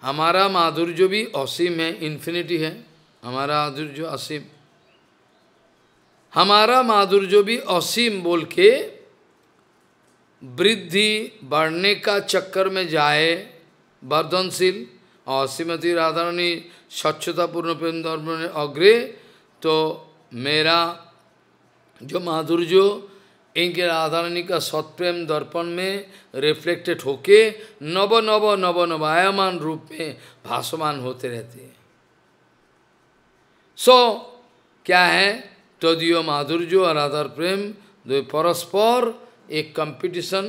हमारा माधुर्य भी असीम है, इन्फिनिटी है हमारा माधुर्य असीम। हमारा माधुर्य भी असीम बोल के वृद्धि बढ़ने का चक्कर में जाए वर्धनशील और श्रीमती राधा रानी स्वच्छतापूर्ण प्रेम दर्पण अग्रे, तो मेरा जो माधुर्य इनके राधा रानी का सत्प्रेम दर्पण में रिफ्लेक्टेड होके नव नव नव नवायमान रूप में भासमान होते रहते हैं। सो क्या है तदीय माधुर्य और राधा प्रेम दो परस्पर एक कंपटीशन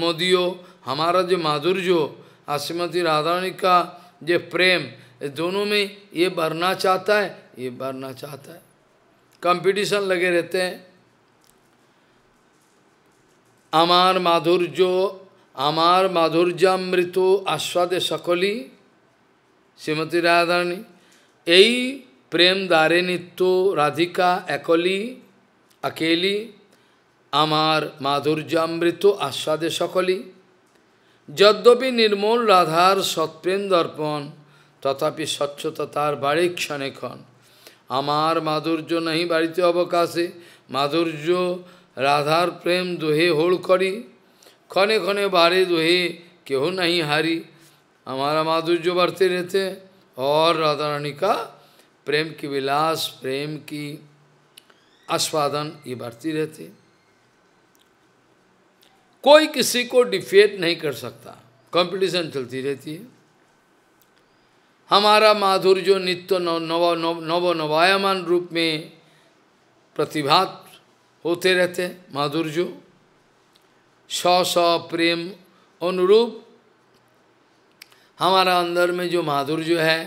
मोदियो। हमारा जो माधुर्य और श्रीमती राधा रानी का जो प्रेम, दोनों में ये बढ़ना चाहता है, ये बढ़ना चाहता है, कंपटीशन लगे रहते हैं। आमार माधुर्य आमार माधुर्यामृत आस्वादे सकली श्रीमती राधा रानी यही प्रेम दारे नित्य राधिका एकली अकेली आमार माधुर्यामृत आस्वादे सकली। यद्यपि निर्मल राधार सत्प्रेम दर्पण तथापि स्वच्छतार बाड़े क्षणे क्षण। आमार माधुर्य नहीं बाड़ीते अवकाशे माधुर्य राधार प्रेम दोहे होड़ करी खने खने बारे दोहे केहो नहीं हारी। हमारा माधुर्य बढ़ते रहते और राधा रानी का प्रेम की विलास प्रेम की आस्वादन ये बढ़ती रहती। कोई किसी को डिफेट नहीं कर सकता, कंपटीशन चलती रहती है। हमारा माधुर्य नित्य नव नवायमान रूप में प्रतिभात होते रहते माधुर्य। सौ सौ प्रेम अनुरूप हमारा अंदर में जो माधुर्य है,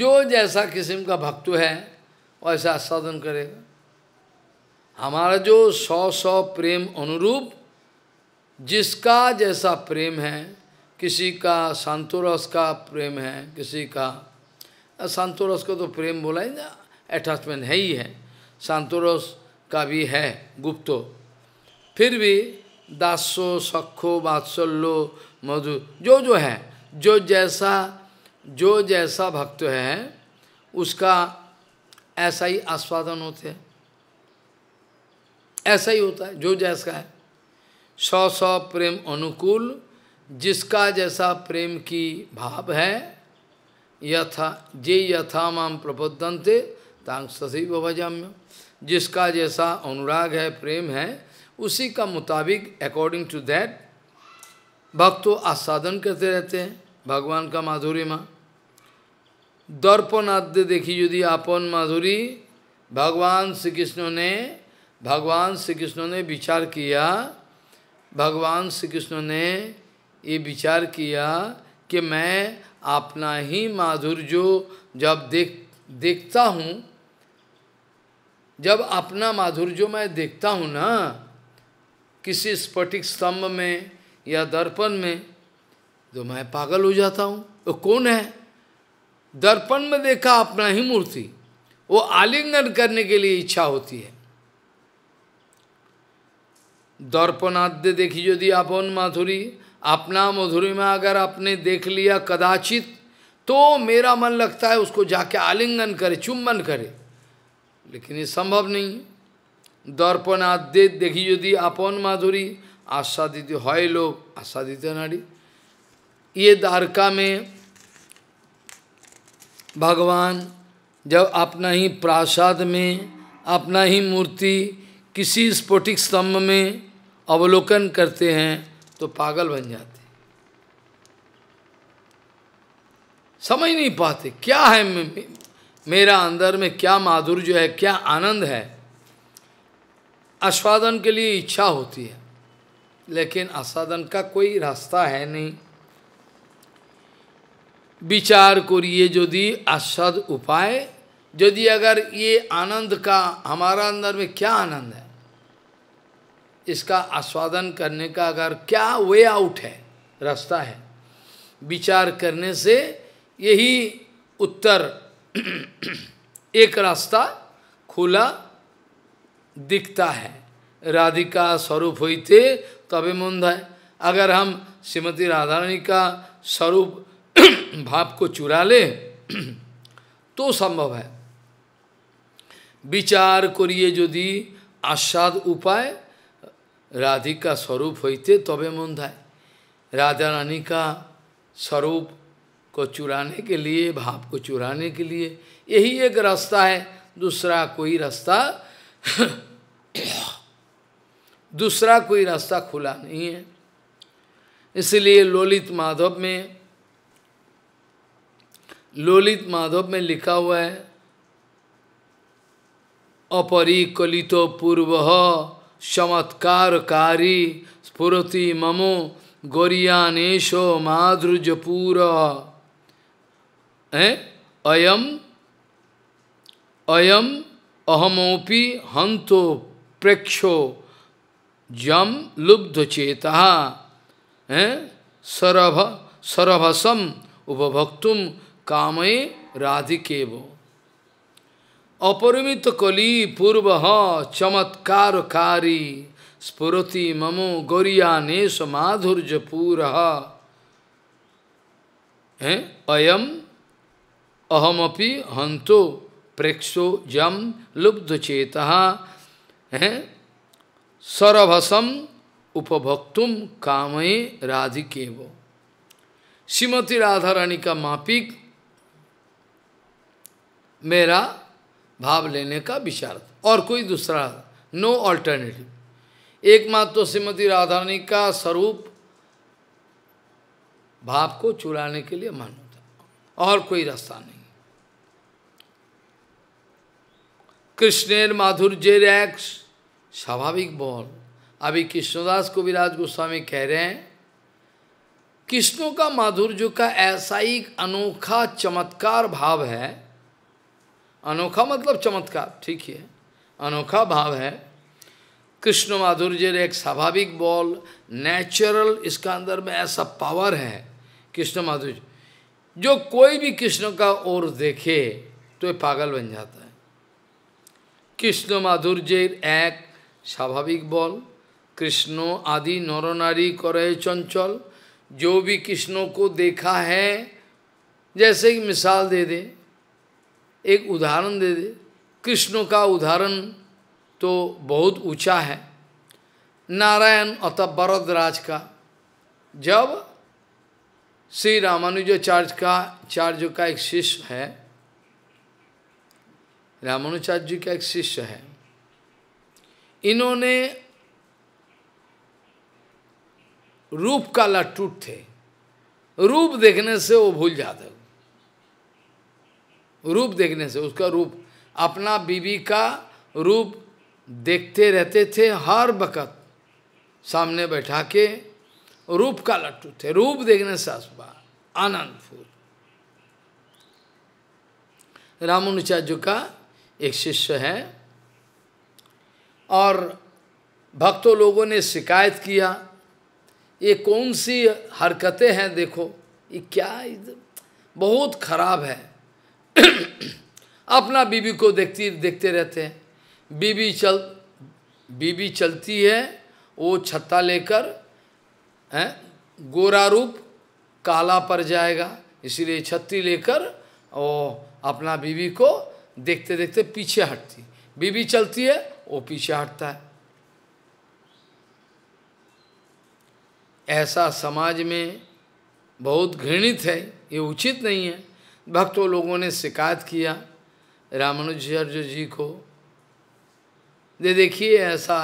जो जैसा किस्म का भक्त है वैसा आस्वादन करेगा। हमारा जो सौ सौ प्रेम अनुरूप जिसका जैसा प्रेम है, किसी का शांतोरस का प्रेम है, किसी का शांतोरस को तो प्रेम बोला ही ना, अटैचमेंट है ही है, शांतोरस का भी है गुप्तो। फिर भी दासो सखो वात्सल्यो मधु जो है, जो जैसा भक्त है उसका ऐसा ही आस्वादन होते हैं, ऐसा ही होता है जो जैसा है। सौ सौ प्रेम अनुकूल जिसका जैसा प्रेम की भाव है, यथा जे यथा माम प्रपद्यन्ते तां तथैव भजाम्य। जिसका जैसा अनुराग है प्रेम है उसी का मुताबिक अकॉर्डिंग टू दैट भक्तों आस्वादन करते रहते हैं भगवान का माधुरी। माँ दर्पणाद्य देखी यदि आपन माधुरी। भगवान श्री कृष्ण ने विचार किया, भगवान श्री कृष्ण ने ये विचार किया कि मैं अपना ही माधुर्य जब देखता हूँ, जब अपना माधुर्य मैं देखता हूँ ना किसी स्फटिक स्तंभ में या दर्पण में, तो मैं पागल हो जाता हूँ। वो कौन है? दर्पण में देखा अपना ही मूर्ति, वो आलिंगन करने के लिए इच्छा होती है। दर्पणाद्य देखी यदि अपन माधुरी, अपना माधुरी में अगर आपने देख लिया कदाचित, तो मेरा मन लगता है उसको जाके आलिंगन करे, चुम्बन करे, लेकिन ये संभव नहीं। दर्पणाद्य देखी यदि अपन माधुरी आस्वादित है लोग आस्वादित नारी। ये द्वारका में भगवान जब अपना ही प्रासाद में अपना ही मूर्ति किसी स्फटिक स्तंभ में अवलोकन करते हैं तो पागल बन जाते, समझ नहीं पाते क्या है मेरा अंदर में, क्या माधुर्य है, क्या आनंद है। आस्वादन के लिए इच्छा होती है, लेकिन आस्वादन का कोई रास्ता है नहीं। विचार करिए यदि आस्वाद उपाय, यदि अगर ये आनंद का हमारा अंदर में क्या आनंद है, इसका आस्वादन करने का अगर क्या वे आउट है, रास्ता है, विचार करने से यही उत्तर एक रास्ता खुला दिखता है। राधिका स्वरूप होते तबे मंद है। अगर हम श्रीमती राधारानी का स्वरूप भाव को चुरा ले तो संभव है। विचार करिए यदि आस्वाद उपाय, राधिका स्वरूप होते तबे मंद है। राधा रानी का स्वरूप को चुराने के लिए, भाव को चुराने के लिए यही एक रास्ता है, दूसरा कोई रास्ता दूसरा कोई रास्ता खुला नहीं है। इसलिए ललित माधव में लिखा हुआ है, अपरिकलितो पूर्वः चमत्कारकारी स्फुरति ममो गौरियानेशो माधुर्यपूर अयम अहमोपि हंतो प्रेक्षो जम लुब्धचेता सरभसम उपभक्तुम कामये राधिकेव। अपरिमित कली पूर्व चमत्कारकारी स्फुरति ममो गौरियानेश माधुर्यपूरः अयम अहमपि हंतो प्रेक्षो जम लुब्धचेता सरभसम उपभोक्तुम कामये राधिकेव। श्रीमती राधा रानी का मापिक मेरा भाव लेने का विचार, और कोई दूसरा नो ऑल्टरनेटिव। एकमात्र तो श्रीमती राधा रानी का स्वरूप भाव को चुराने के लिए मानो, और कोई रास्ता नहीं। कृष्णेर माधुर्येर एक स्वाभाविक बोल। अभी कृष्णदास कविराज गोस्वामी कह रहे हैं, कृष्णों का माधुर्य का ऐसा ही अनोखा चमत्कार भाव है। अनोखा मतलब चमत्कार, ठीक है, अनोखा भाव है। कृष्ण माधुर्येर एक स्वाभाविक बोल, नेचुरल, इसका अंदर में ऐसा पावर है कृष्ण माधुर्य। जो कोई भी कृष्ण का ओर देखे तो ये पागल बन जाता है। कृष्ण माधुर्य एक स्वाभाविक बल। कृष्ण आदि नरनारी करे चंचल। जो भी कृष्णों को देखा है, जैसे कि मिसाल दे दे, एक उदाहरण दे दे, कृष्ण का उदाहरण तो बहुत ऊंचा है। नारायण अतः वरदराज का, जब श्री रामानुजाचार्य का एक शिष्य है, रामानुजाचार्य जी का एक शिष्य है, इन्होंने रूप का लट्टूट थे। रूप देखने से वो भूल जाते, रूप देखने से, उसका रूप, अपना बीवी का रूप देखते रहते थे हर वक्त, सामने बैठा के रूप का लट्टू थे। रूप देखने से आसपास आनंद फूल। रामानुजाचार्य का एक शिष्य है, और भक्तों लोगों ने शिकायत किया, ये कौन सी हरकतें हैं, देखो ये क्या बहुत खराब है। अपना बीवी को देखते रहते हैं। बीवी चलती है, वो छत्ता लेकर है, गोरा रूप काला पड़ जाएगा, इसीलिए छत्ती लेकर वो अपना बीवी को देखते देखते पीछे हटती। बीवी चलती है, वो पीछे हटता है। ऐसा समाज में बहुत घृणित है, ये उचित नहीं है। भक्तों लोगों ने शिकायत किया रामानुजाचार्य जी को, दे देखिए ऐसा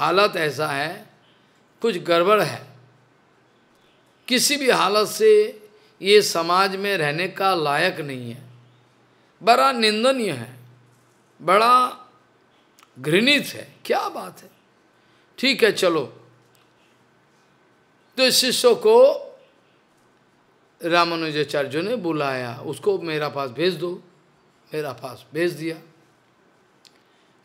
हालत, ऐसा है, कुछ गड़बड़ है। किसी भी हालत से ये समाज में रहने का लायक नहीं है, बड़ा निंदनीय है, बड़ा घृणित है, क्या बात है। ठीक है चलो, तो शिष्य को रामानुजाचार्य ने बुलाया, उसको मेरा पास भेज दो, मेरा पास भेज दिया।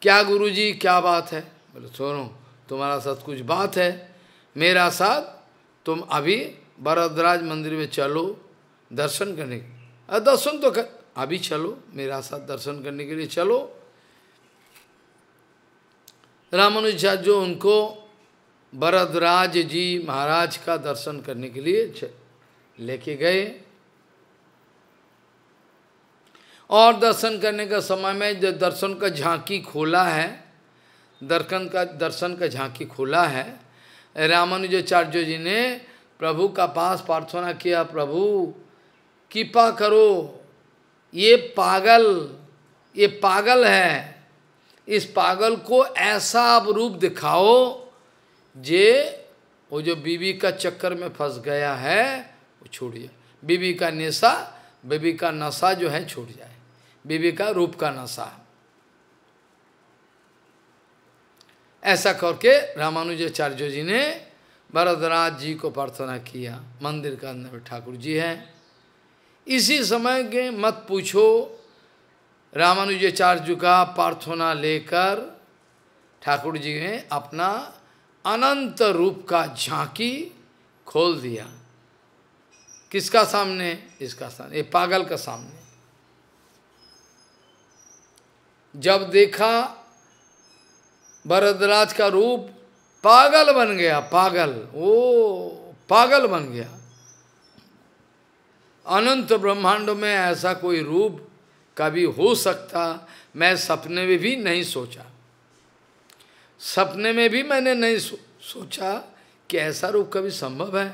क्या गुरुजी क्या बात है? बोले सुनो, तुम्हारा साथ कुछ बात है, मेरा साथ तुम अभी वरदराज मंदिर में चलो दर्शन करने के, दर्शन तो कर, अभी चलो मेरा साथ दर्शन करने के लिए चलो। रामानुजाचार्य उनको वरदराज जी महाराज का दर्शन करने के लिए लेके गए, और दर्शन करने का समय में जो दर्शन का झांकी खोला है, दर्शन का झांकी खोला है, रामानुजाचार्य जी ने प्रभु का पास प्रार्थना किया, प्रभु कृपा करो, ये पागल है, इस पागल को ऐसा आप रूप दिखाओ जे वो जो बीवी का चक्कर में फंस गया है वो छूट जाए, बीवी का नशा जो है छूट जाए, बीवी का रूप का नशा। ऐसा करके रामानुजाचार्य जी ने वरदराज जी को प्रार्थना किया। मंदिर का अंदर ठाकुर जी हैं। इसी समय के मत पूछो, रामानुजाचार्य का प्रार्थना लेकर ठाकुर जी ने अपना अनंत रूप का झांकी खोल दिया। किसका सामने? इसका सामने, ये पागल का सामने। जब देखा वरदराज का रूप, पागल बन गया, पागल, ओ पागल बन गया। अनंत ब्रह्मांड में ऐसा कोई रूप कभी हो सकता, मैं सपने में भी नहीं सोचा, सपने में भी मैंने नहीं सोचा कि ऐसा रूप कभी संभव है।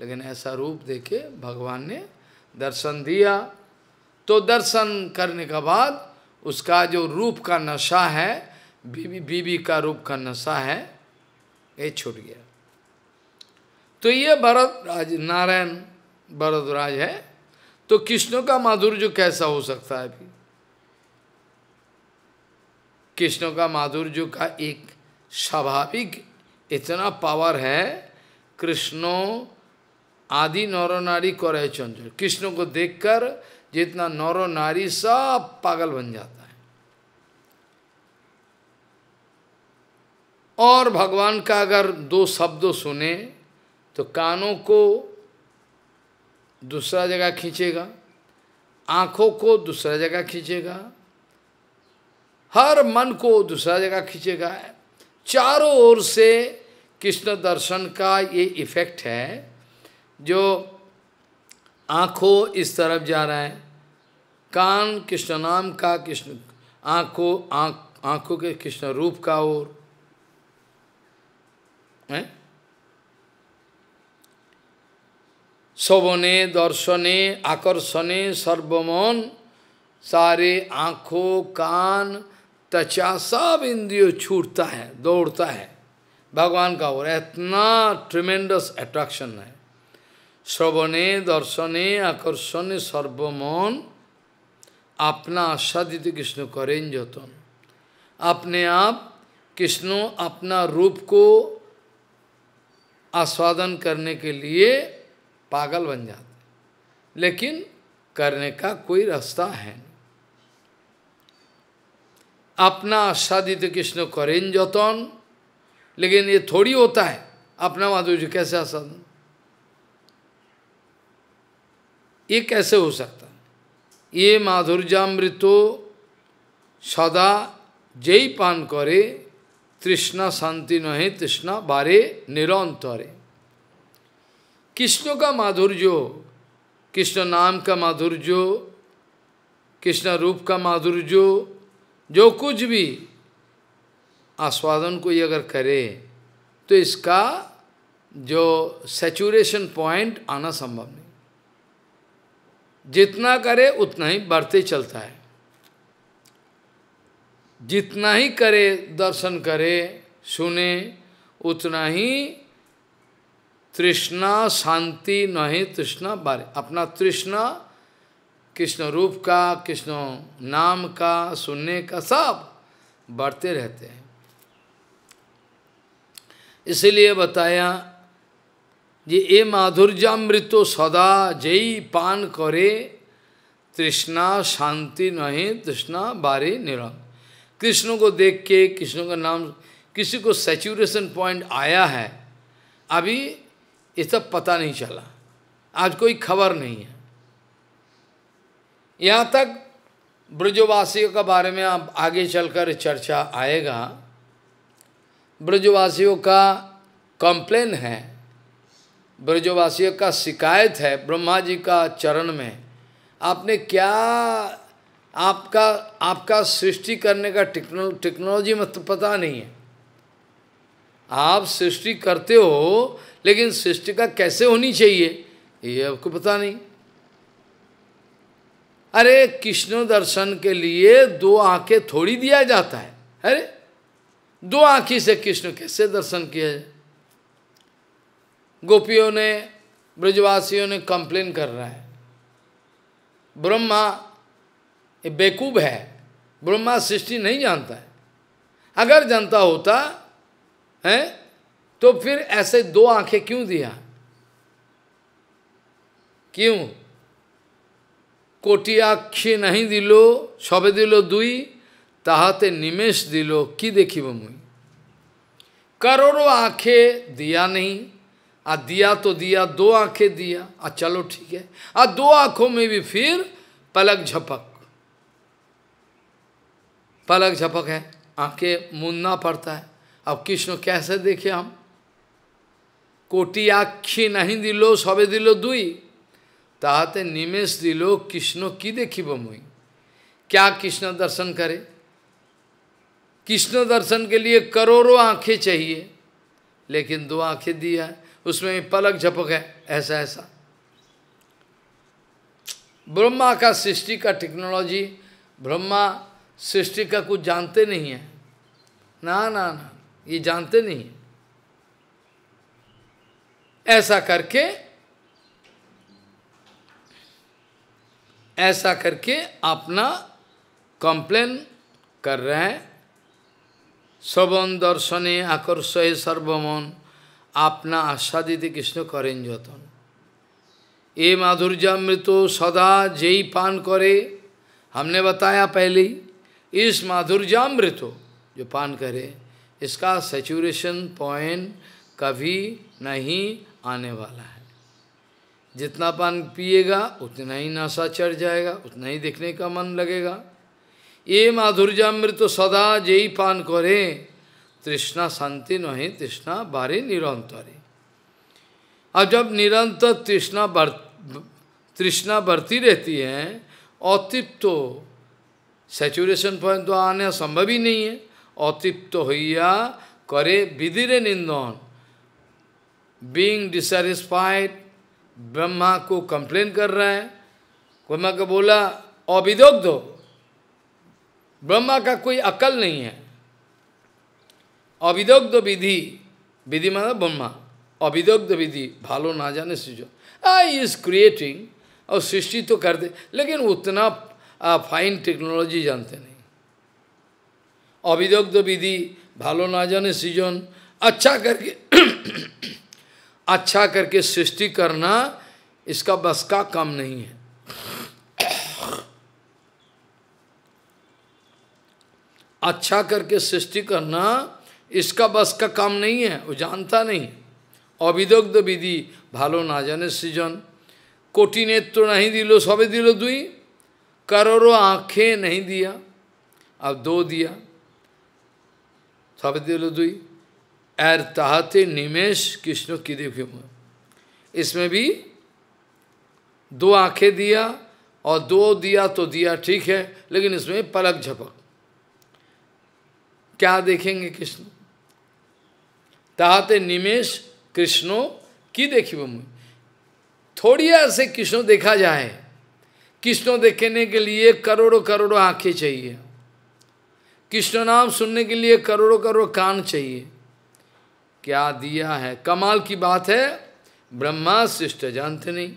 लेकिन ऐसा रूप देखे भगवान ने दर्शन दिया। तो दर्शन करने के बाद उसका जो रूप का नशा है, बीबी का रूप का नशा है, ये छूट गया। तो ये वरदराज नारायण वरदराज है, तो कृष्ण का माधुर्य कैसा हो सकता है? अभी कृष्ण का माधुर्य का एक स्वाभाविक इतना पावर है, कृष्ण आदि नरो नारी करे चंचल, कृष्ण को देखकर जितना नरो नारी सब पागल बन जाता है। और भगवान का अगर दो शब्दों सुने तो कानों को दूसरा जगह खींचेगा, आँखों को दूसरा जगह खींचेगा, हर मन को दूसरा जगह खींचेगा। चारों ओर से कृष्ण दर्शन का ये इफेक्ट है, जो आँखों इस तरफ जा रहा है, कान कृष्ण नाम का, कृष्ण आँखों के कृष्ण रूप का ओर है। शोभने दर्शने आकर्षणे सर्वमन, सारे आँखों कान त्वचा सब इंद्रियों छूटता है, दौड़ता है भगवान का ओर। इतना ट्रिमेंडस अट्रैक्शन है। श्रवणे दर्शने आकर्षणे सर्वमन, अपना आस्वादित कृष्ण करें जतन, अपने आप कृष्ण अपना रूप को आस्वादन करने के लिए पागल बन जाते, लेकिन करने का कोई रास्ता है। अपना आस्वादित कृष्ण करें जतन, लेकिन ये थोड़ी होता है, अपना माधुर्य कैसे आस्वादन, ये कैसे हो सकता है? ये माधुर्यामृतो सदा जय पान करे, तृष्णा शांति नहीं तृष्णा बारे निरंतरे। कृष्ण का माधुर्य, कृष्ण नाम का माधुर्य, कृष्ण रूप का माधुर्य, जो कुछ भी आस्वादन कोई अगर करे तो इसका जो सैचुरेशन पॉइंट आना संभव नहीं, जितना करे उतना ही बढ़ते चलता है। जितना ही करे, दर्शन करे, सुने, उतना ही तृष्णा शांति नहीं तृष्णा बारे, अपना तृष्णा कृष्ण रूप का, कृष्ण नाम का, सुनने का, सब बढ़ते रहते हैं। इसलिए बताया जी ये माधुर्यामृतो सदा जयी पान करे तृष्णा शांति नहीं तृष्णा बारे निरंतर। कृष्ण को देख के कृष्ण का नाम किसी को सैचुरेशन पॉइंट आया है अभी ये सब पता नहीं चला, आज कोई खबर नहीं है। यहाँ तक ब्रजवासियों के बारे में आप आगे चलकर चर्चा आएगा। ब्रजवासियों का कंप्लेन है, ब्रजवासियों का शिकायत है ब्रह्मा जी का चरण में, आपने क्या आपका सृष्टि करने का टेक्नोलॉजी मतलब पता नहीं है। आप सृष्टि करते हो लेकिन सृष्टि का कैसे होनी चाहिए ये आपको पता नहीं। अरे कृष्ण दर्शन के लिए दो आंखें थोड़ी दिया जाता है, अरे दो आंखी से कृष्ण कैसे दर्शन किया जाए। गोपियों ने ब्रजवासियों ने कंप्लेन कर रहा है ब्रह्मा बेवकूफ है, ब्रह्मा सृष्टि नहीं जानता है, अगर जानता होता है तो फिर ऐसे दो आंखें क्यों दिया, क्यों कोटि आँखें नहीं दिलो सबे दिलो दुई ताहते निमेष दिलो की देखी वो मुई। करोड़ों आँखें दिया नहीं, आ दिया तो दिया दो आँखें दिया, आ चलो ठीक है, आ दो आँखों में भी फिर पलक झपक, पलक झपक है, आँखें मूंदना पड़ता है। अब कृष्ण कैसे देखे हम, कोटि आँखें नहीं दिलो सबे दिलो दुई ताहते निमेष दिलो कृष्ण की देखी वो मुई। क्या कृष्ण दर्शन करे, कृष्ण दर्शन के लिए करोड़ों आँखें चाहिए लेकिन दो आँखें दिया उसमें पलक झपक है, ऐसा ऐसा। ब्रह्मा का सृष्टि का टेक्नोलॉजी, ब्रह्मा सृष्टि का कुछ जानते नहीं है, ना ना ना ये जानते नहीं है। ऐसा करके अपना कंप्लेन कर रहे हैं। श्रवण दर्शने आकर्षय सर्वमन अपना आस्वादित कृष्ण करें जतन। ये माधुर्यामृत सदा जयी पान करे, हमने बताया पहले ही इस माधुर्यामृत जो पान करे इसका सैचुरेशन पॉइंट कभी नहीं आने वाला है। जितना पान पिएगा उतना ही नशा चढ़ जाएगा, उतना ही देखने का मन लगेगा। ये माधुर्यामृत सदा जयी पान करे तृष्णा शांति नहीं तृष्णा बारे निरंतर। और जब निरंतर तृष्णा बढ़ती रहती है अतृप्त तो सैचुरेशन पॉइंट तो आना संभव ही नहीं है। अतृप्त तो होइया करे विदिरे निंदन बीइंग डिससेटिस्फाइड, ब्रह्मा को कंप्लेन कर रहे हैं। ब्रह्मा को बोला अविदग्ध, ब्रह्मा का कोई अकल नहीं है। अविदग्ध विधि, विधि मतलब ब्रह्मा, अविदग्ध विधि भालो ना जाने से आई इज क्रिएटिंग और सृष्टि तो करते लेकिन उतना फाइन टेक्नोलॉजी जानते नहीं। अविदग्ध विधि भालो ना जाने सीजन अच्छा करके सृष्टि करना इसका बस का काम नहीं है। अच्छा करके सृष्टि करना इसका बस का काम नहीं है, वो जानता नहीं। अविदग्ध विधि भालो ना जाने सृजन कोटि नेत्र नहीं दिलो सबे दिलो दुई, करोड़ों आँखें नहीं दिया अब दो दिया सबे दिलो दुई। एर ताहते निमेष कृष्ण की देखियो, इसमें भी दो आँखें दिया और दो दिया तो दिया ठीक है लेकिन इसमें पलक झपक, क्या देखेंगे कृष्ण। ताहते निमेष कृष्णों की देखी वो मुझे, थोड़ी ऐसे कृष्ण देखा जाए, कृष्ण देखने के लिए करोड़ों करोड़ों आँखें चाहिए, कृष्ण नाम सुनने के लिए करोड़ों करोड़ों कान चाहिए। क्या दिया है, कमाल की बात है। ब्रह्मा श्रेष्ठ जानते नहीं।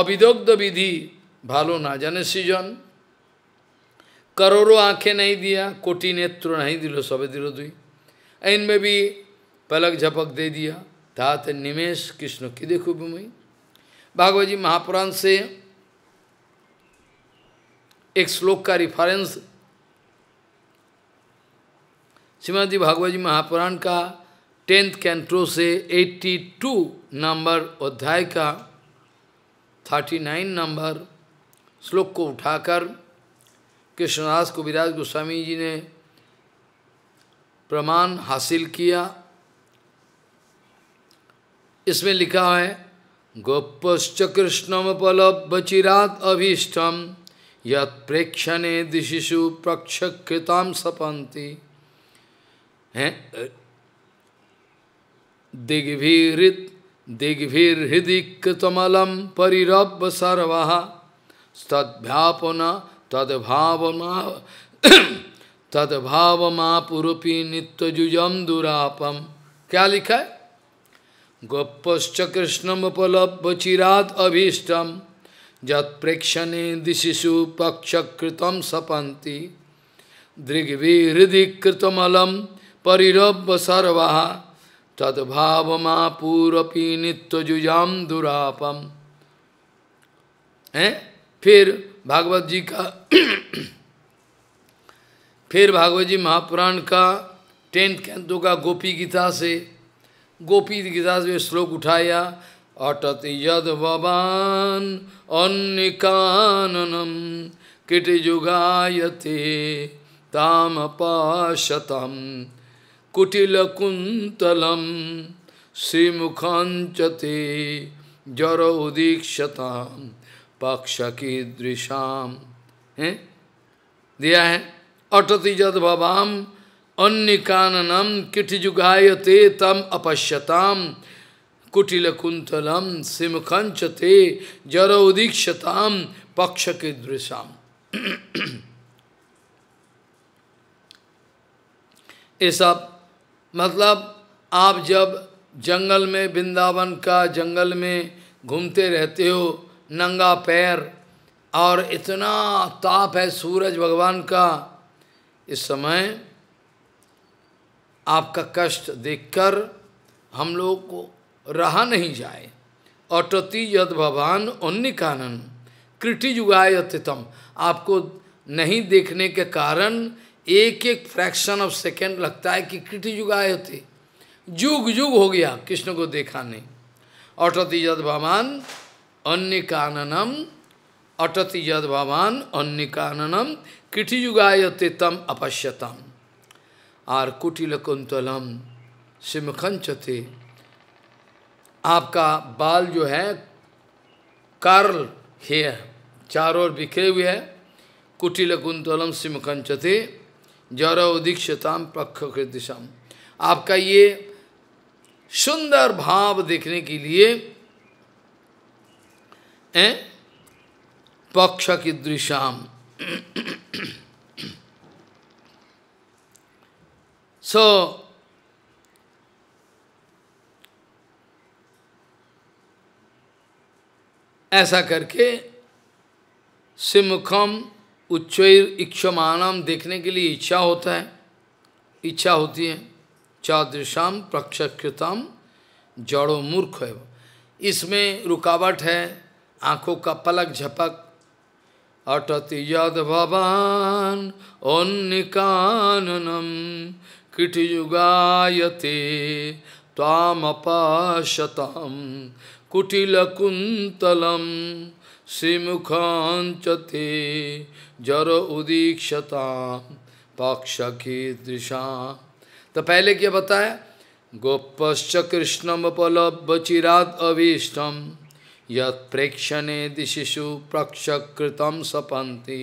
अविदग्ध विधि भालो ना जाने सृजन करोड़ों आंखें नहीं दिया, कोटि नेत्र नहीं दिलो, सब दिलो दुई। इनमें भी पलक झपक दे दिया। धात निमेश कृष्ण की देखो भूमि। भागवत जी महापुराण से एक श्लोक का रिफरेंस श्रीमद् जी भागवत जी महापुराण का 10th कैंटो से 82 नंबर अध्याय का 39 नंबर श्लोक को उठाकर कृष्णदास कविराज गोस्वामी जी ने प्रमाण हासिल किया। इसमें लिखा है गोपश्च कृष्णम पलब्बचिरात् अभीष्टम यत् प्रेक्षणे दिशिषु प्रक्षकृतां सपन्ति दिग्भिर्हृदिकृतमलं परिरब्ब सर्वः तद्व्यापना तद्भावमापुरूपी नित्यजुजम दुरापम। क्या लिखा है? गोपश्च कृष्णम उपलब्बचिरात् अभीष्टम यत्प्रेक्षणे दिशिषु पक्षकृतं सपन्ति दृग्विहृदिकृतमलं परिरब्ब सर्वः तद्भावमापुरूपी नित्यजुजम दुरापम। हैं फिर भागवत जी का फिर भागवत जी महापुराण का 10th कैंटो का गोपी गीता से श्लोक उठाया। अटत यद भवान अन्निकाननम किटजुगायते तामपाशतम कुटिलकुंतलम श्रीमुखांचते जरोदीक्षताम पक्ष की दृशाम। हैं दिया है अटतिजद भवाम अन्य काननम किटजुगायते तम अपश्यताम कुटिलकुंतलम सिमखंचते जरोदीक्षताम पक्ष की दृशाम। ये सब मतलब आप जब जंगल में वृंदावन का जंगल में घूमते रहते हो नंगा पैर और इतना ताप है सूरज भगवान का, इस समय आपका कष्ट देखकर हम लोग को रहा नहीं जाए। अटति यद भगवान अन्य कानन कृटिजुगायतम, आपको नहीं देखने के कारण एक एक फ्रैक्शन ऑफ सेकेंड लगता है कि कृटिजुगायते जुग जुग हो गया कृष्ण को देखा नहीं। अटति यद भगवान अन्य काननम अटति यद भवान अन्य काननम किटिजुगायते तम अपश्यतम और कुटिलकुंतलम सिमखंचते, आपका बाल जो है कर्ल हेयर चारों ओर बिखरे हुए है। कुटिलकुंतलम सिमखंचते जरोदीक्षताम प्रक्षकृतिशम, आपका ये सुंदर भाव देखने के लिए पक्ष की दृशाम। सो ऐसा करके सिमुखम उच्चैर इक्षमानम देखने के लिए इच्छा होता है, इच्छा होती है। चादृशाम प्रक्षकृतम जड़ो मूर्ख है, इसमें रुकावट है आँखों का पलक झपक। अटति यद भवान अन्निकाननम किटयुगायते तामपाशतम कुटिलकुंतलम सिमुखांचते जरोदीक्षताम पक्षकीदृशा। तो पहले क्या बताया? गोपश्च कृष्णम उपलब्बचिरात् अभीष्टम यत् प्रेक्षणे दिशिषु प्रक्षकृतं सपन्ति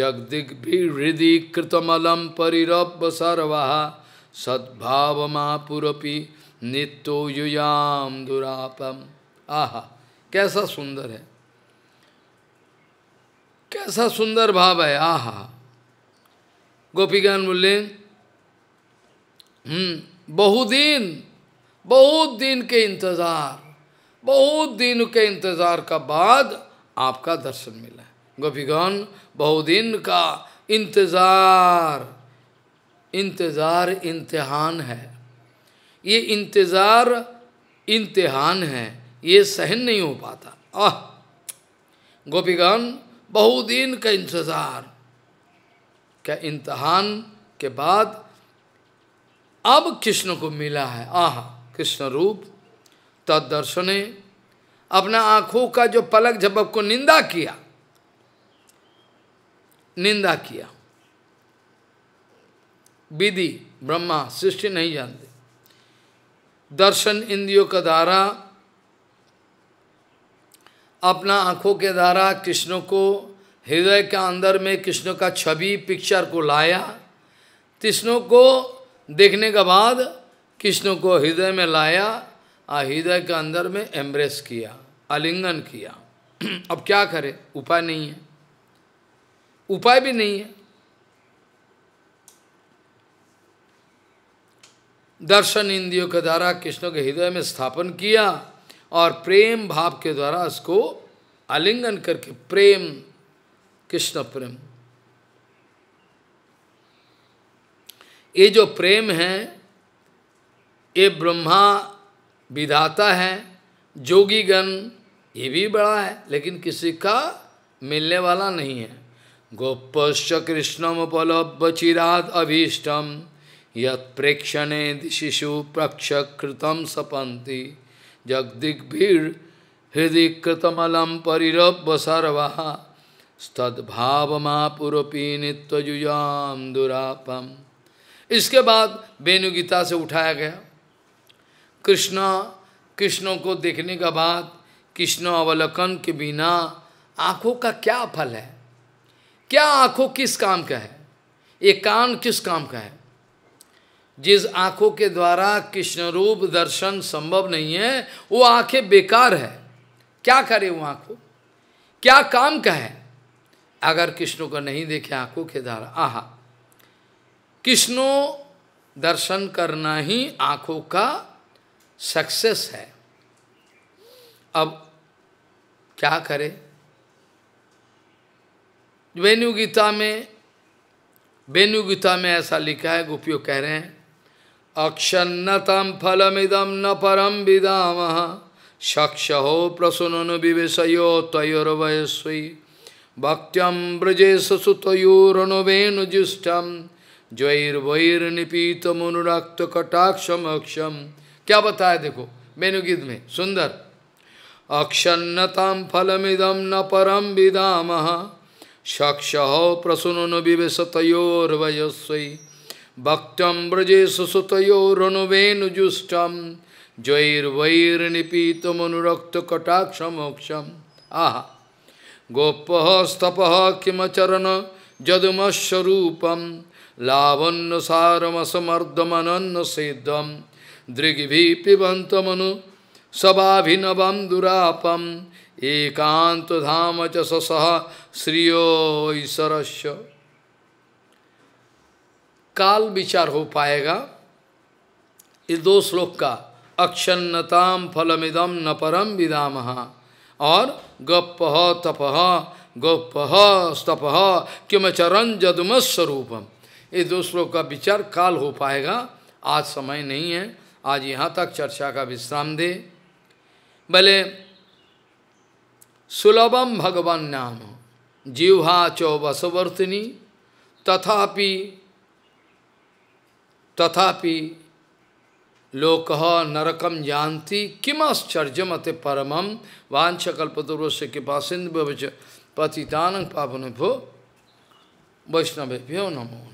जगदिग्भिर्हृदिकृतमलं परिरब्ब सर्वः सद्भावमापुरपि नित्यो युयाम दुरापम। आहा कैसा सुंदर है, कैसा सुंदर भाव है। आहा गोपीगण बोले बहुत दिन के इंतजार, बहुत दिन के इंतजार का बाद आपका दर्शन मिला है। गोपीगण बहुत दिन का इंतज़ार, इंतज़ार इम्तिहान है, ये इंतज़ार इम्तिहान है, ये सहन नहीं हो पाता। आह गोपीगण बहुत दिन का इंतज़ार क्या इम्तिहान के बाद अब कृष्ण को मिला है। आह कृष्ण रूप तद दर्शने, अपना आँखों का जो पलक झपक को निंदा किया, निंदा किया। विधि ब्रह्मा सृष्टि नहीं जानते। दर्शन इंद्रियों का द्वारा, अपना आँखों के द्वारा कृष्ण को हृदय के अंदर में कृष्ण का छवि पिक्चर को लाया। कृष्ण को देखने के बाद कृष्ण को हृदय में लाया और हृदय के अंदर में एम्ब्रेस किया, आलिंगन किया। अब क्या करे, उपाय नहीं है, उपाय भी नहीं है। दर्शन इंद्रियों के द्वारा कृष्ण के हृदय में स्थापन किया और प्रेम भाव के द्वारा उसको आलिंगन करके प्रेम, कृष्ण प्रेम, ये जो प्रेम है ये ब्रह्मा विधाता है, जोगीगण ये भी बड़ा है, लेकिन किसी का मिलने वाला नहीं है। गोपश्च कृष्णम उपलब्ध चिराद अभीष्टम यत्प्रेक्षणे दिशिषु प्रक्षकृतम सपन्ति जगदिग्भिर् हृदि कृतमलम परिरब्ध सर्वः स्तद्भावमापुरपि नित्ययुजाम दुरापम। इसके बाद वेणुगीता से उठाया गया। कृष्ण, कृष्ण को देखने के बाद कृष्ण अवलोकन के बिना आँखों का क्या फल है? क्या आँखों किस काम का है? ये कान किस काम का है? जिस आँखों के द्वारा कृष्ण रूप दर्शन संभव नहीं है वो आँखें बेकार है। क्या करे वो आँखों, क्या काम का है? अगर कृष्ण को नहीं देखे आँखों के द्वारा, आहा कृष्णो दर्शन करना ही आँखों का सक्सेस है। अब क्या करे? वेणु गीता में, वेणु गीता में ऐसा लिखा है, गोपियों कह रहे हैं अक्षन्नतम फलमिदम न परम विदामः शक्षहो प्रसुननु विवेशयो तयोर्वयस्वी भक्त्यं ब्रजेश सुतयोरनुवेणुजुष्टम जयैर्वैर्निपीत मुनुरक्त कटाक्षम अक्षम। क्या बताया देखो वेणुगीत में सुंदर, अक्षन्नताम फलमिदम न परम विदामः शक्षः प्रसुननु विवेशतयोर्वयस्वी भक्तं ब्रजेश सुतयोरनुवेणुजुष्टम जयैर्वैर्निपीत मुनुरक्त कटाक्षम अक्षम। आह गोपः स्तपः किमचरण जदुमस्वरूपम् लावण्य सारमसमर्दमनन्न सेदम दृग्भि पिबंत मनु सभाभिनवम दुरापम एकांत धाम च सह श्रियोईसरस्य। काल विचार हो पाएगा इस दो श्लोक का, अक्षन्नताम फलमिदम न परम विदामः और गप्पः तपः, गप्पः स्तपः किमचरं जदुमस्वरूपम। इस दो श्लोक का विचार काल हो पाएगा, आज समय नहीं है। आज यहाँ तक चर्चा का विश्राम दे। भले सुलभम भगवान नाम जीवा चौबसवर्तिनी तथापि तथापि लोकः नरकम जानती किम आश्चर्यमते परमम वांछकल्पतरुस्य कृपासिन्धुभ्यश्च पतितानां पावनेभ्यो वैष्णवेभ्यो नमो।